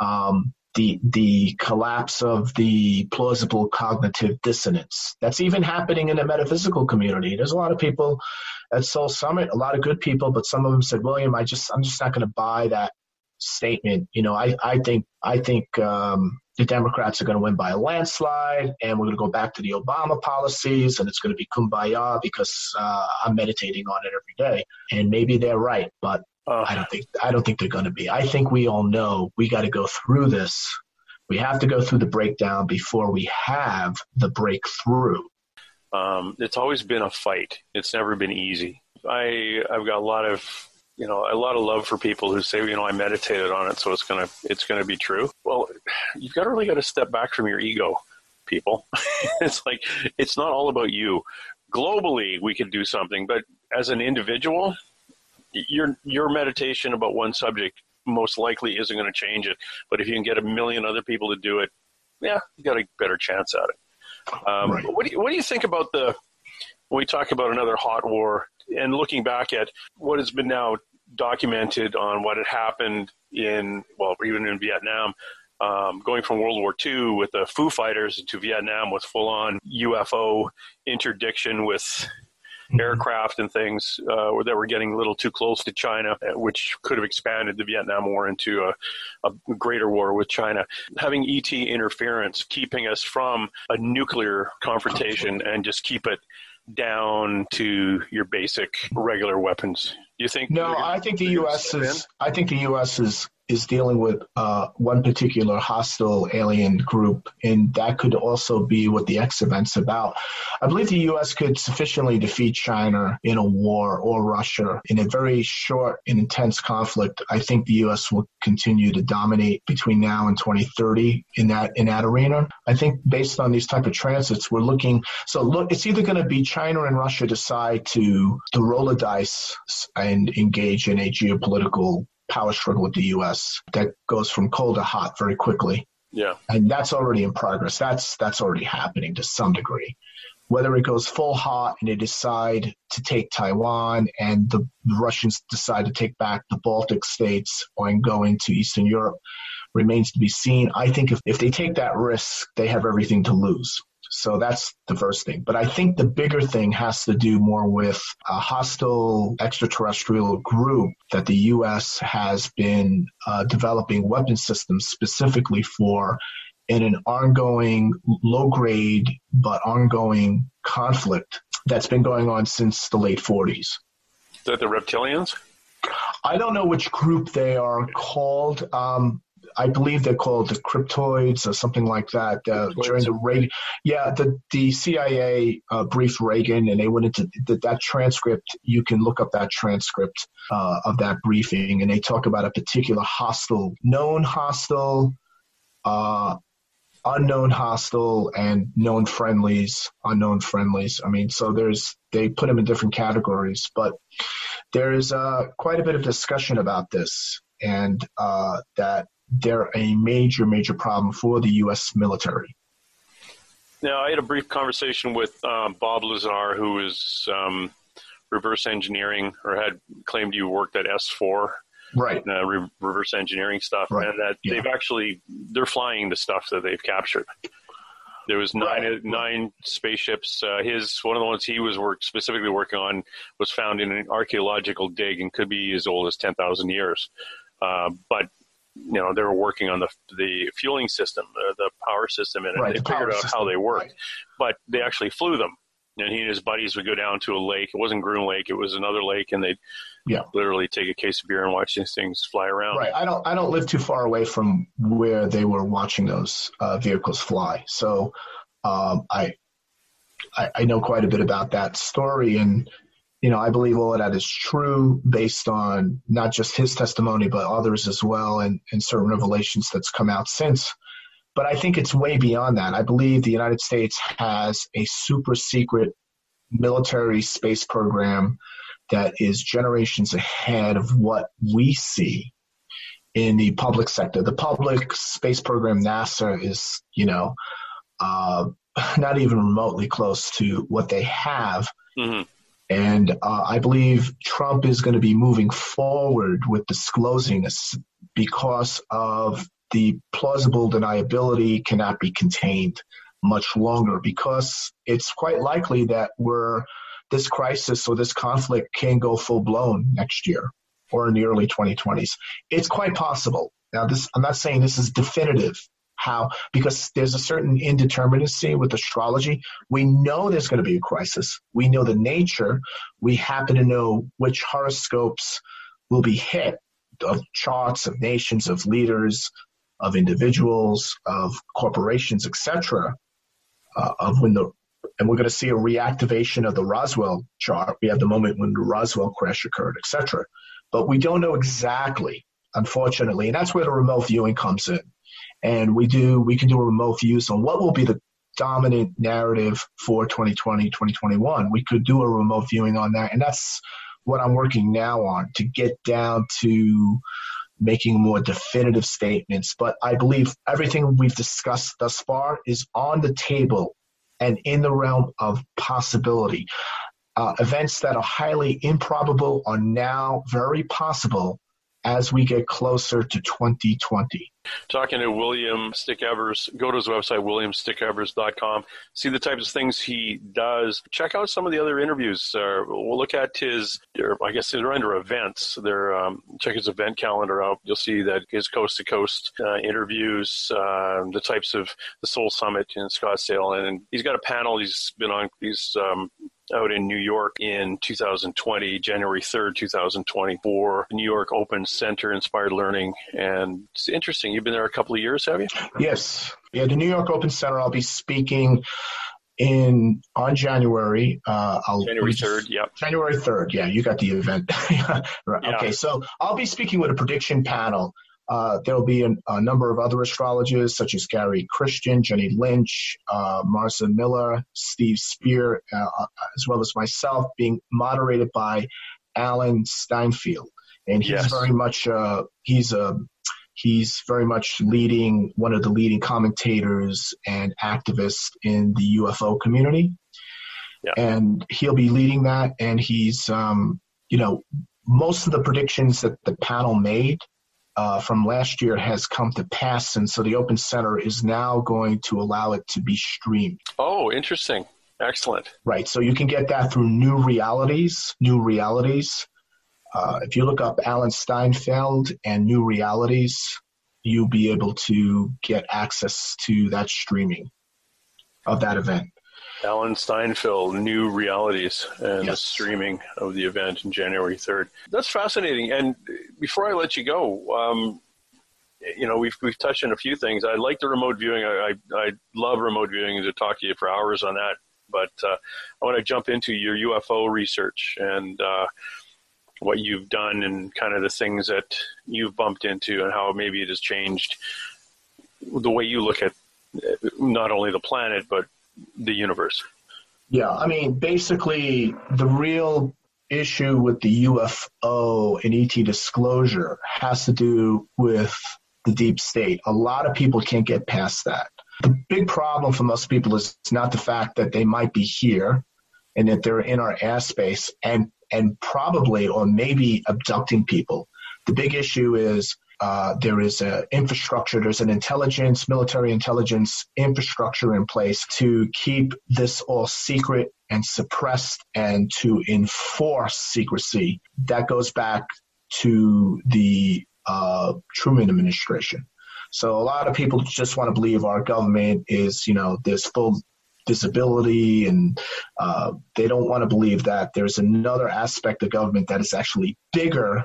um, The the collapse of the plausible cognitive dissonance. That's even happening in the metaphysical community. There's a lot of people at Seoul Summit, a lot of good people, but some of them said, William, I just I'm just not going to buy that statement. You know, I I think I think um, the Democrats are going to win by a landslide, and we're going to go back to the Obama policies, and it's going to be kumbaya because uh, I'm meditating on it every day. And maybe they're right, but. Uh, I don't think I don't think they're going to be. I think we all know we got to go through this. We have to go through the breakdown before we have the breakthrough. Um, it's always been a fight. It's never been easy. I I've got a lot of you know a lot of love for people who say, you know, I meditated on it, so it's gonna it's gonna be true. Well, you've got to really got to step back from your ego, people. It's like it's not all about you. Globally, we can do something, but as an individual. Your your meditation about one subject most likely isn't going to change it. But if you can get a million other people to do it, yeah, you got a better chance at it. Um, right. What do you, what do you think about the, when we talk about another hot war and looking back at what has been now documented on what had happened in, well, even in Vietnam, um, going from World War Two with the Foo Fighters to Vietnam with full-on U F O interdiction with aircraft and things uh, that were getting a little too close to China, which could have expanded the Vietnam War into a, a greater war with China. Having E T interference, keeping us from a nuclear confrontation and just keep it down to your basic regular weapons. You think? No, I think the U S is. I think the U S is is dealing with uh, one particular hostile alien group, and that could also be what the X event's about. I believe the U S could sufficiently defeat China in a war, or Russia in a very short and intense conflict. I think the U S will continue to dominate between now and twenty thirty in that in that arena. I think based on these type of transits, we're looking. So look, it's either going to be China and Russia decide to, to roll the dice and engage in a geopolitical power struggle with the U S that goes from cold to hot very quickly. Yeah. And that's already in progress. That's that's already happening to some degree. Whether it goes full hot and they decide to take Taiwan and the Russians decide to take back the Baltic states or and go into Eastern Europe remains to be seen. I think if, if they take that risk, they have everything to lose. So that's the first thing. But I think the bigger thing has to do more with a hostile extraterrestrial group that the U S has been uh, developing weapon systems specifically for in an ongoing low-grade but ongoing conflict that's been going on since the late forties. Is that the reptilians? I don't know which group they are called. Um I believe they're called the cryptoids or something like that. Uh, during the Reagan, yeah, the the C I A uh, briefed Reagan, and they went into the, that transcript. You can look up that transcript uh, of that briefing, and they talk about a particular hostile, known hostile, uh, unknown hostile, and known friendlies, unknown friendlies. I mean, so there's they put them in different categories, but there is uh, quite a bit of discussion about this, and uh, that. They're a major, major problem for the U S military. Now, I had a brief conversation with uh, Bob Lazar, who is um, reverse engineering, or had claimed you worked at S four, right? Uh, re reverse engineering stuff, right. And that yeah. they've actually they're flying the stuff that they've captured. There was nine right. nine spaceships. Uh, his one of the ones he was work, specifically working on was found in an archaeological dig and could be as old as ten thousand years, uh, but. You know, they were working on the the fueling system, uh, the power system, and right, they figured out system. how they worked. Right. But they actually flew them, and he and his buddies would go down to a lake. It wasn't Groom Lake; it was another lake, and they'd yeah. literally take a case of beer and watch these things fly around. Right. I don't. I don't live too far away from where they were watching those uh, vehicles fly, so um, I, I I know quite a bit about that story and. You know, I believe all of that is true based on not just his testimony, but others as well and, and certain revelations that's come out since. But I think it's way beyond that. I believe the United States has a super secret military space program that is generations ahead of what we see in the public sector. The public space program, NASA, is, you know, uh, not even remotely close to what they have. Mm-hmm. And uh, I believe Trump is going to be moving forward with disclosing this because of the plausible deniability cannot be contained much longer because it's quite likely that we're, this crisis or this conflict can go full-blown next year or in the early twenty twenties. It's quite possible. Now, this, I'm not saying this is definitive. How? Because there's a certain indeterminacy with astrology. We know there's going to be a crisis. We know the nature. We happen to know which horoscopes will be hit, of charts, of nations, of leaders, of individuals, of corporations, et cetera. Uh, of when the and we're going to see a reactivation of the Roswell chart. We have the moment when the Roswell crash occurred, et cetera. But we don't know exactly, unfortunately, and that's where the remote viewing comes in. And we do, we can do a remote views on what will be the dominant narrative for twenty twenty, twenty twenty-one. We could do a remote viewing on that. And that's what I'm working now on to get down to making more definitive statements. But I believe everything we've discussed thus far is on the table and in the realm of possibility. Uh, events that are highly improbable are now very possible as we get closer to twenty twenty. Talking to William Stickevers, go to his website, william stickevers dot com. See the types of things he does. Check out some of the other interviews. Uh, we'll look at his, I guess they're under events. They're, um, check his event calendar out. You'll see that his Coast to Coast uh, interviews, uh, the types of the Seoul Summit in Scottsdale. And, and he's got a panel he's been on. He's um, out in New York in two thousand twenty, January third, two thousand twenty, for New York Open Center, Inspired Learning. And it's interesting. You've been there a couple of years, have you? Yes. Yeah, the New York Open Center, I'll be speaking in on January. Uh, I'll, January third, yeah. January third, yeah, you got the event. Right. Yeah. Okay, so I'll be speaking with a prediction panel. Uh, there'll be an, a number of other astrologers, such as Gary Christian, Jenny Lynch, uh, Marcia Miller, Steve Spear, uh, as well as myself, being moderated by Alan Steinfeld. And he's yes. very much uh, – he's a – He's very much leading one of the leading commentators and activists in the U F O community. Yeah. And he'll be leading that. And he's, um, you know, most of the predictions that the panel made uh, from last year has come to pass. And so the Open Center is now going to allow it to be streamed. Oh, interesting. Excellent. Right. So you can get that through New Realities, New Realities. Uh, if you look up Alan Steinfeld and New Realities, you'll be able to get access to that streaming of that event. Alan Steinfeld, New Realities, and yes. the streaming of the event on January third. That's fascinating. And before I let you go, um, you know, we've we've touched on a few things. I like the remote viewing. I, I, I love remote viewing, to talk to you for hours on that. But uh, I want to jump into your U F O research and uh what you've done and kind of the things that you've bumped into and how maybe it has changed the way you look at not only the planet, but the universe. Yeah. I mean, basically the real issue with the U F O and E T disclosure has to do with the deep state. A lot of people can't get past that. The big problem for most people is it's not the fact that they might be here and that they're in our airspace and and probably or maybe abducting people. The big issue is uh, there is an infrastructure, there's an intelligence, military intelligence infrastructure in place to keep this all secret and suppressed and to enforce secrecy. That goes back to the uh, Truman administration. So a lot of people just want to believe our government is, you know, there's full disability, and uh, they don't want to believe that there's another aspect of government that is actually bigger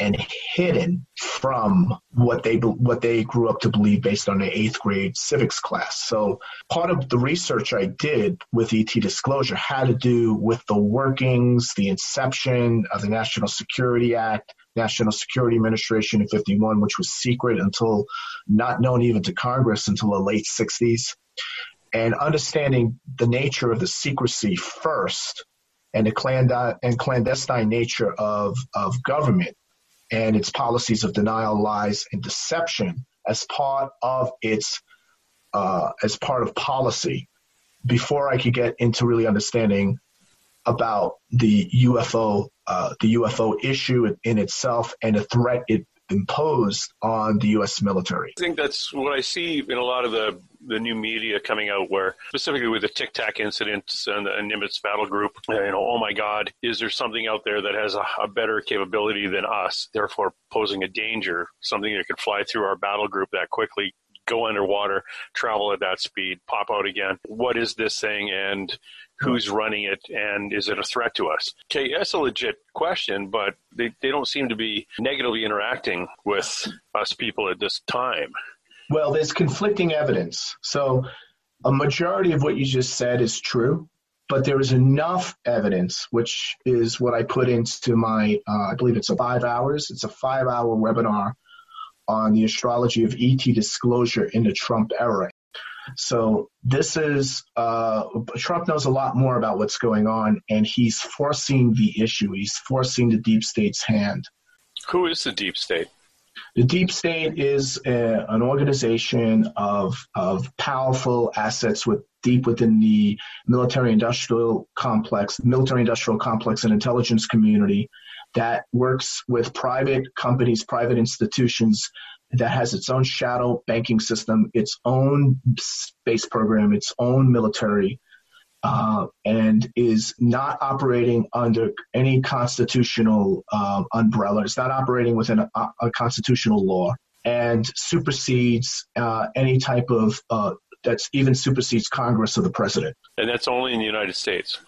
and hidden from what they what they grew up to believe based on their eighth grade civics class. So part of the research I did with E T disclosure had to do with the workings, the inception of the National Security Act, National Security Administration in fifty-one, which was secret until not known even to Congress until the late sixties. And understanding the nature of the secrecy first and the clandestine, and clandestine nature of, of government and its policies of denial, lies, and deception as part of its uh, as part of policy before I could get into really understanding about the U F O, uh, the U F O issue in itself and the threat it imposed on the U S military. I think that's what I see in a lot of the, the new media coming out, where specifically with the Tic Tac incidents and the Nimitz battle group, you know, oh my God, is there something out there that has a, a better capability than us, therefore posing a danger, something that could fly through our battle group that quickly, go underwater, travel at that speed, pop out again. What is this thing and who's running it and is it a threat to us? Okay, that's a legit question, but they, they don't seem to be negatively interacting with us people at this time. Well, there's conflicting evidence. So a majority of what you just said is true, but there is enough evidence, which is what I put into my, uh, I believe it's a five hours, it's a five hour webinar on the astrology of E T disclosure in the Trump era. So this is, uh, Trump knows a lot more about what's going on, and he's forcing the issue. He's forcing the deep state's hand. Who is the deep state? The deep state is a, an organization of, of powerful assets with deep within the military-industrial complex, military-industrial complex and intelligence community that works with private companies, private institutions, that has its own shadow banking system, its own space program, its own military, uh, and is not operating under any constitutional uh, umbrella. It's not operating within a, a constitutional law, and supersedes uh, any type of uh, that's even supersedes Congress or the president. And that's only in the United States.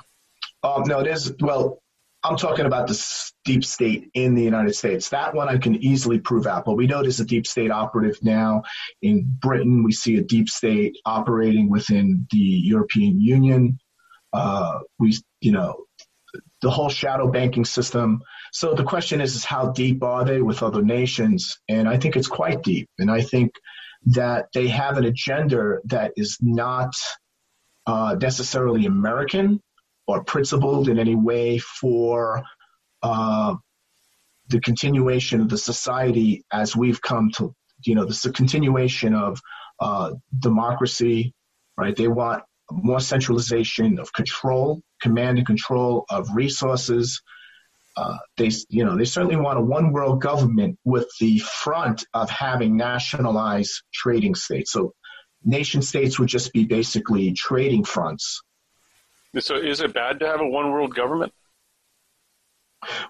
Um, no, there's well. I'm talking about the deep state in the United States. That one I can easily prove out, but we know there's a deep state operative now. In Britain, we see a deep state operating within the European Union. Uh, we, you know, the whole shadow banking system. So the question is, is how deep are they with other nations? And I think it's quite deep. And I think that they have an agenda that is not uh, necessarily American, or principled in any way for uh, the continuation of the society as we've come to, you know, the continuation of uh, democracy, right? They want more centralization of control, command and control of resources. Uh, they, you know, they certainly want a one world government with the front of having nationalized trading states. So nation states would just be basically trading fronts. So is it bad to have a one-world government?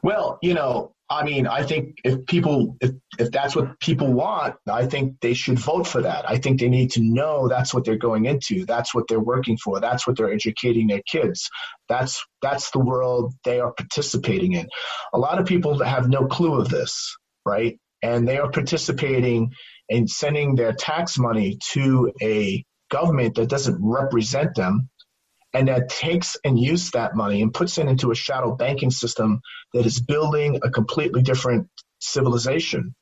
Well, you know, I mean, I think if people, if, if that's what people want, I think they should vote for that. I think they need to know that's what they're going into. That's what they're working for. That's what they're educating their kids. That's, that's the world they are participating in. A lot of people have no clue of this, right? And they are participating in sending their tax money to a government that doesn't represent them, and that takes and uses that money and puts it into a shadow banking system that is building a completely different civilization.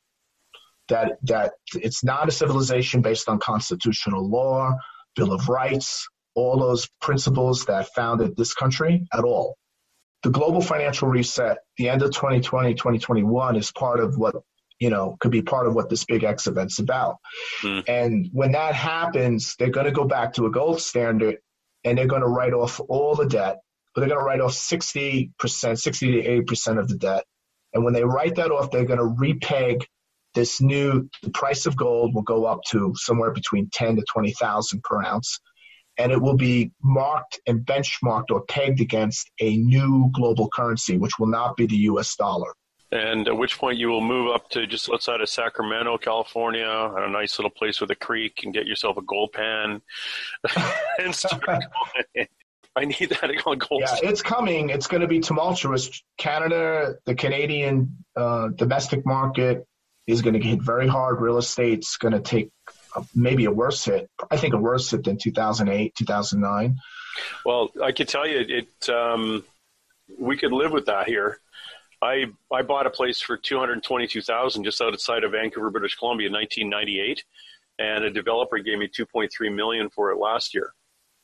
That that it's not a civilization based on constitutional law, Bill of Rights, all those principles that founded this country at all. The global financial reset, the end of twenty twenty, twenty twenty-one is part of what, you know, could be part of what this Big X event's about. Mm. And when that happens, they're going to go back to a gold standard, and they're going to write off all the debt. They're going to write off sixty percent, sixty to eighty percent of the debt. And when they write that off, they're going to repeg this new, the price of gold will go up to somewhere between ten to twenty thousand per ounce. And it will be marked and benchmarked or pegged against a new global currency, which will not be the U S dollar. And at which point you will move up to just outside of Sacramento, California, on a nice little place with a creek, and get yourself a gold pan and start going. I need that on gold. Yeah, it's coming. It's going to be tumultuous. Canada, the Canadian uh, domestic market is going to get hit very hard. Real estate's going to take a, maybe a worse hit. I think a worse hit than two thousand eight, two thousand nine. Well, I could tell you, it. Um, we could live with that here. I, I bought a place for two hundred twenty-two thousand dollars just outside of Vancouver, British Columbia in nineteen ninety-eight, and a developer gave me two point three million dollars for it last year.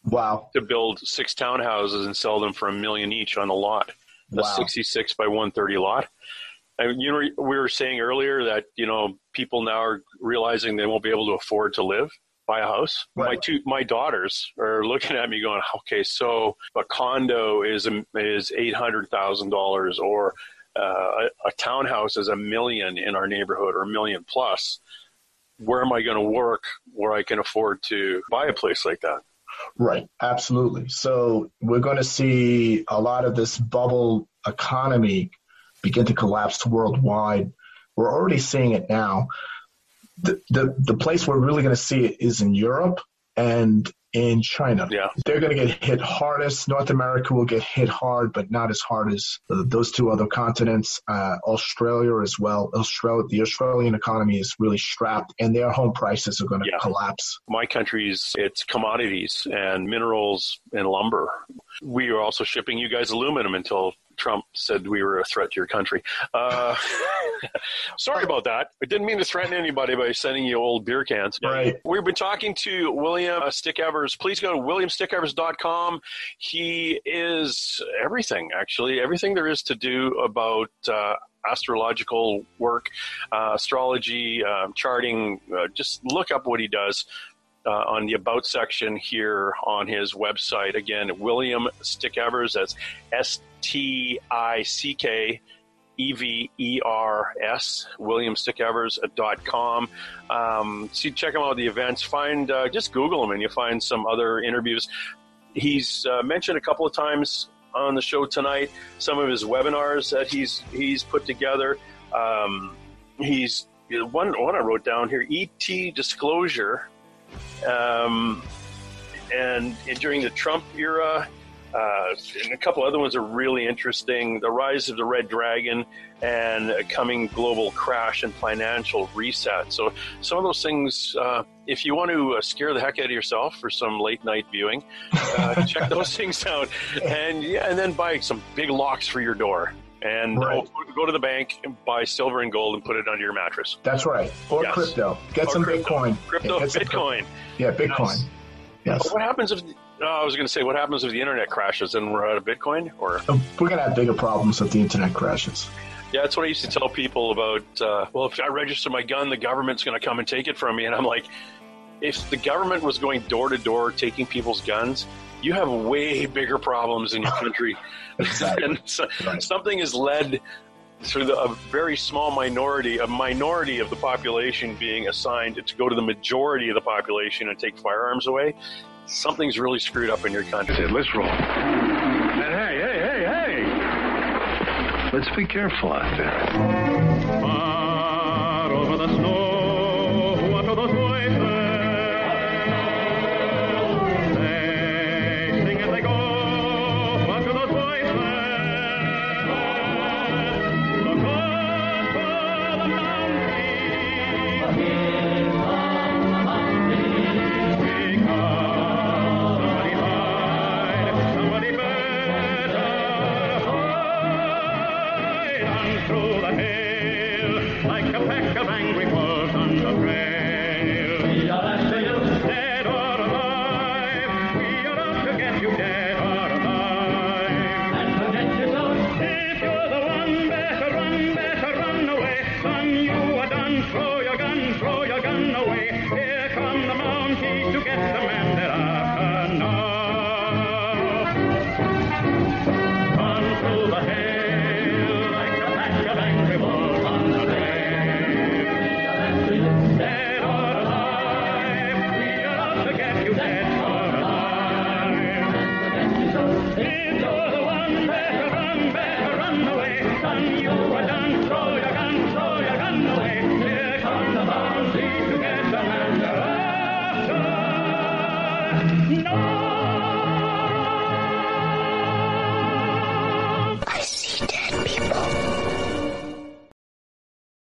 Wow. To build six townhouses and sell them for a million each on a lot, a wow. sixty-six by one thirty lot. I mean, you know, we were saying earlier that, you know, people now are realizing they won't be able to afford to live, buy a house. Right. My two my daughters are looking at me going, okay, so a condo is is eight hundred thousand dollars, or Uh, a, a townhouse is a million in our neighborhood, or a million plus. Where am I going to work where I can afford to buy a place like that? Right. Absolutely. So we're going to see a lot of this bubble economy begin to collapse worldwide. We're already seeing it now. The, the, the place we're really going to see it is in Europe and in China. Yeah. They're going to get hit hardest. North America will get hit hard, but not as hard as uh, those two other continents. Uh, Australia as well. Australia, the Australian economy is really strapped, and their home prices are going to yeah. collapse. My country's, it's commodities and minerals and lumber. We are also shipping you guys aluminum until Trump said we were a threat to your country. Uh, sorry about that. I didn't mean to threaten anybody by sending you old beer cans. Right. We've been talking to William uh, Stickevers. Please go to william stickevers dot com. He is everything, actually, everything there is to do about uh, astrological work, uh, astrology, uh, charting. Uh, just look up what he does uh, on the About section here on his website. Again, William Stickevers, that's S T I C K E V E R S, william stickevers dot com. Um, see, check him out, the events. Find uh, just Google him and you'll find some other interviews. He's uh, mentioned a couple of times on the show tonight some of his webinars that he's he's put together. Um, he's one one I wrote down here, E T Disclosure, um, and, and during the Trump era. Uh, and a couple other ones are really interesting. The Rise of the Red Dragon and a Coming Global Crash and Financial Reset. So some of those things, uh, if you want to uh, scare the heck out of yourself for some late night viewing, uh, check those things out. And yeah, and then buy some big locks for your door. And right. oh, go to the bank and buy silver and gold and put it under your mattress. That's right. Or yes. crypto. Get or some crypto. Bitcoin. Crypto, yeah, Bitcoin. Crypto. Yeah, Bitcoin. Nice. Yes. What happens if... No, I was going to say, what happens if the internet crashes and we're out of Bitcoin? Or we're going to have bigger problems if the internet crashes. Yeah, that's what I used to tell people about. Uh, well, if I register my gun, the government's going to come and take it from me. And I'm like, if the government was going door to door taking people's guns, you have way bigger problems in your country. Exactly. And so, right. Something has led through the, a very small minority, a minority of the population being assigned to go to the majority of the population and take firearms away. Something's really screwed up in your country. Let's roll. And hey, hey, hey, hey! Let's be careful out there. Far over the snow, what are those voices? They sing as they go, what are those voices? Look over the mountains. Hey!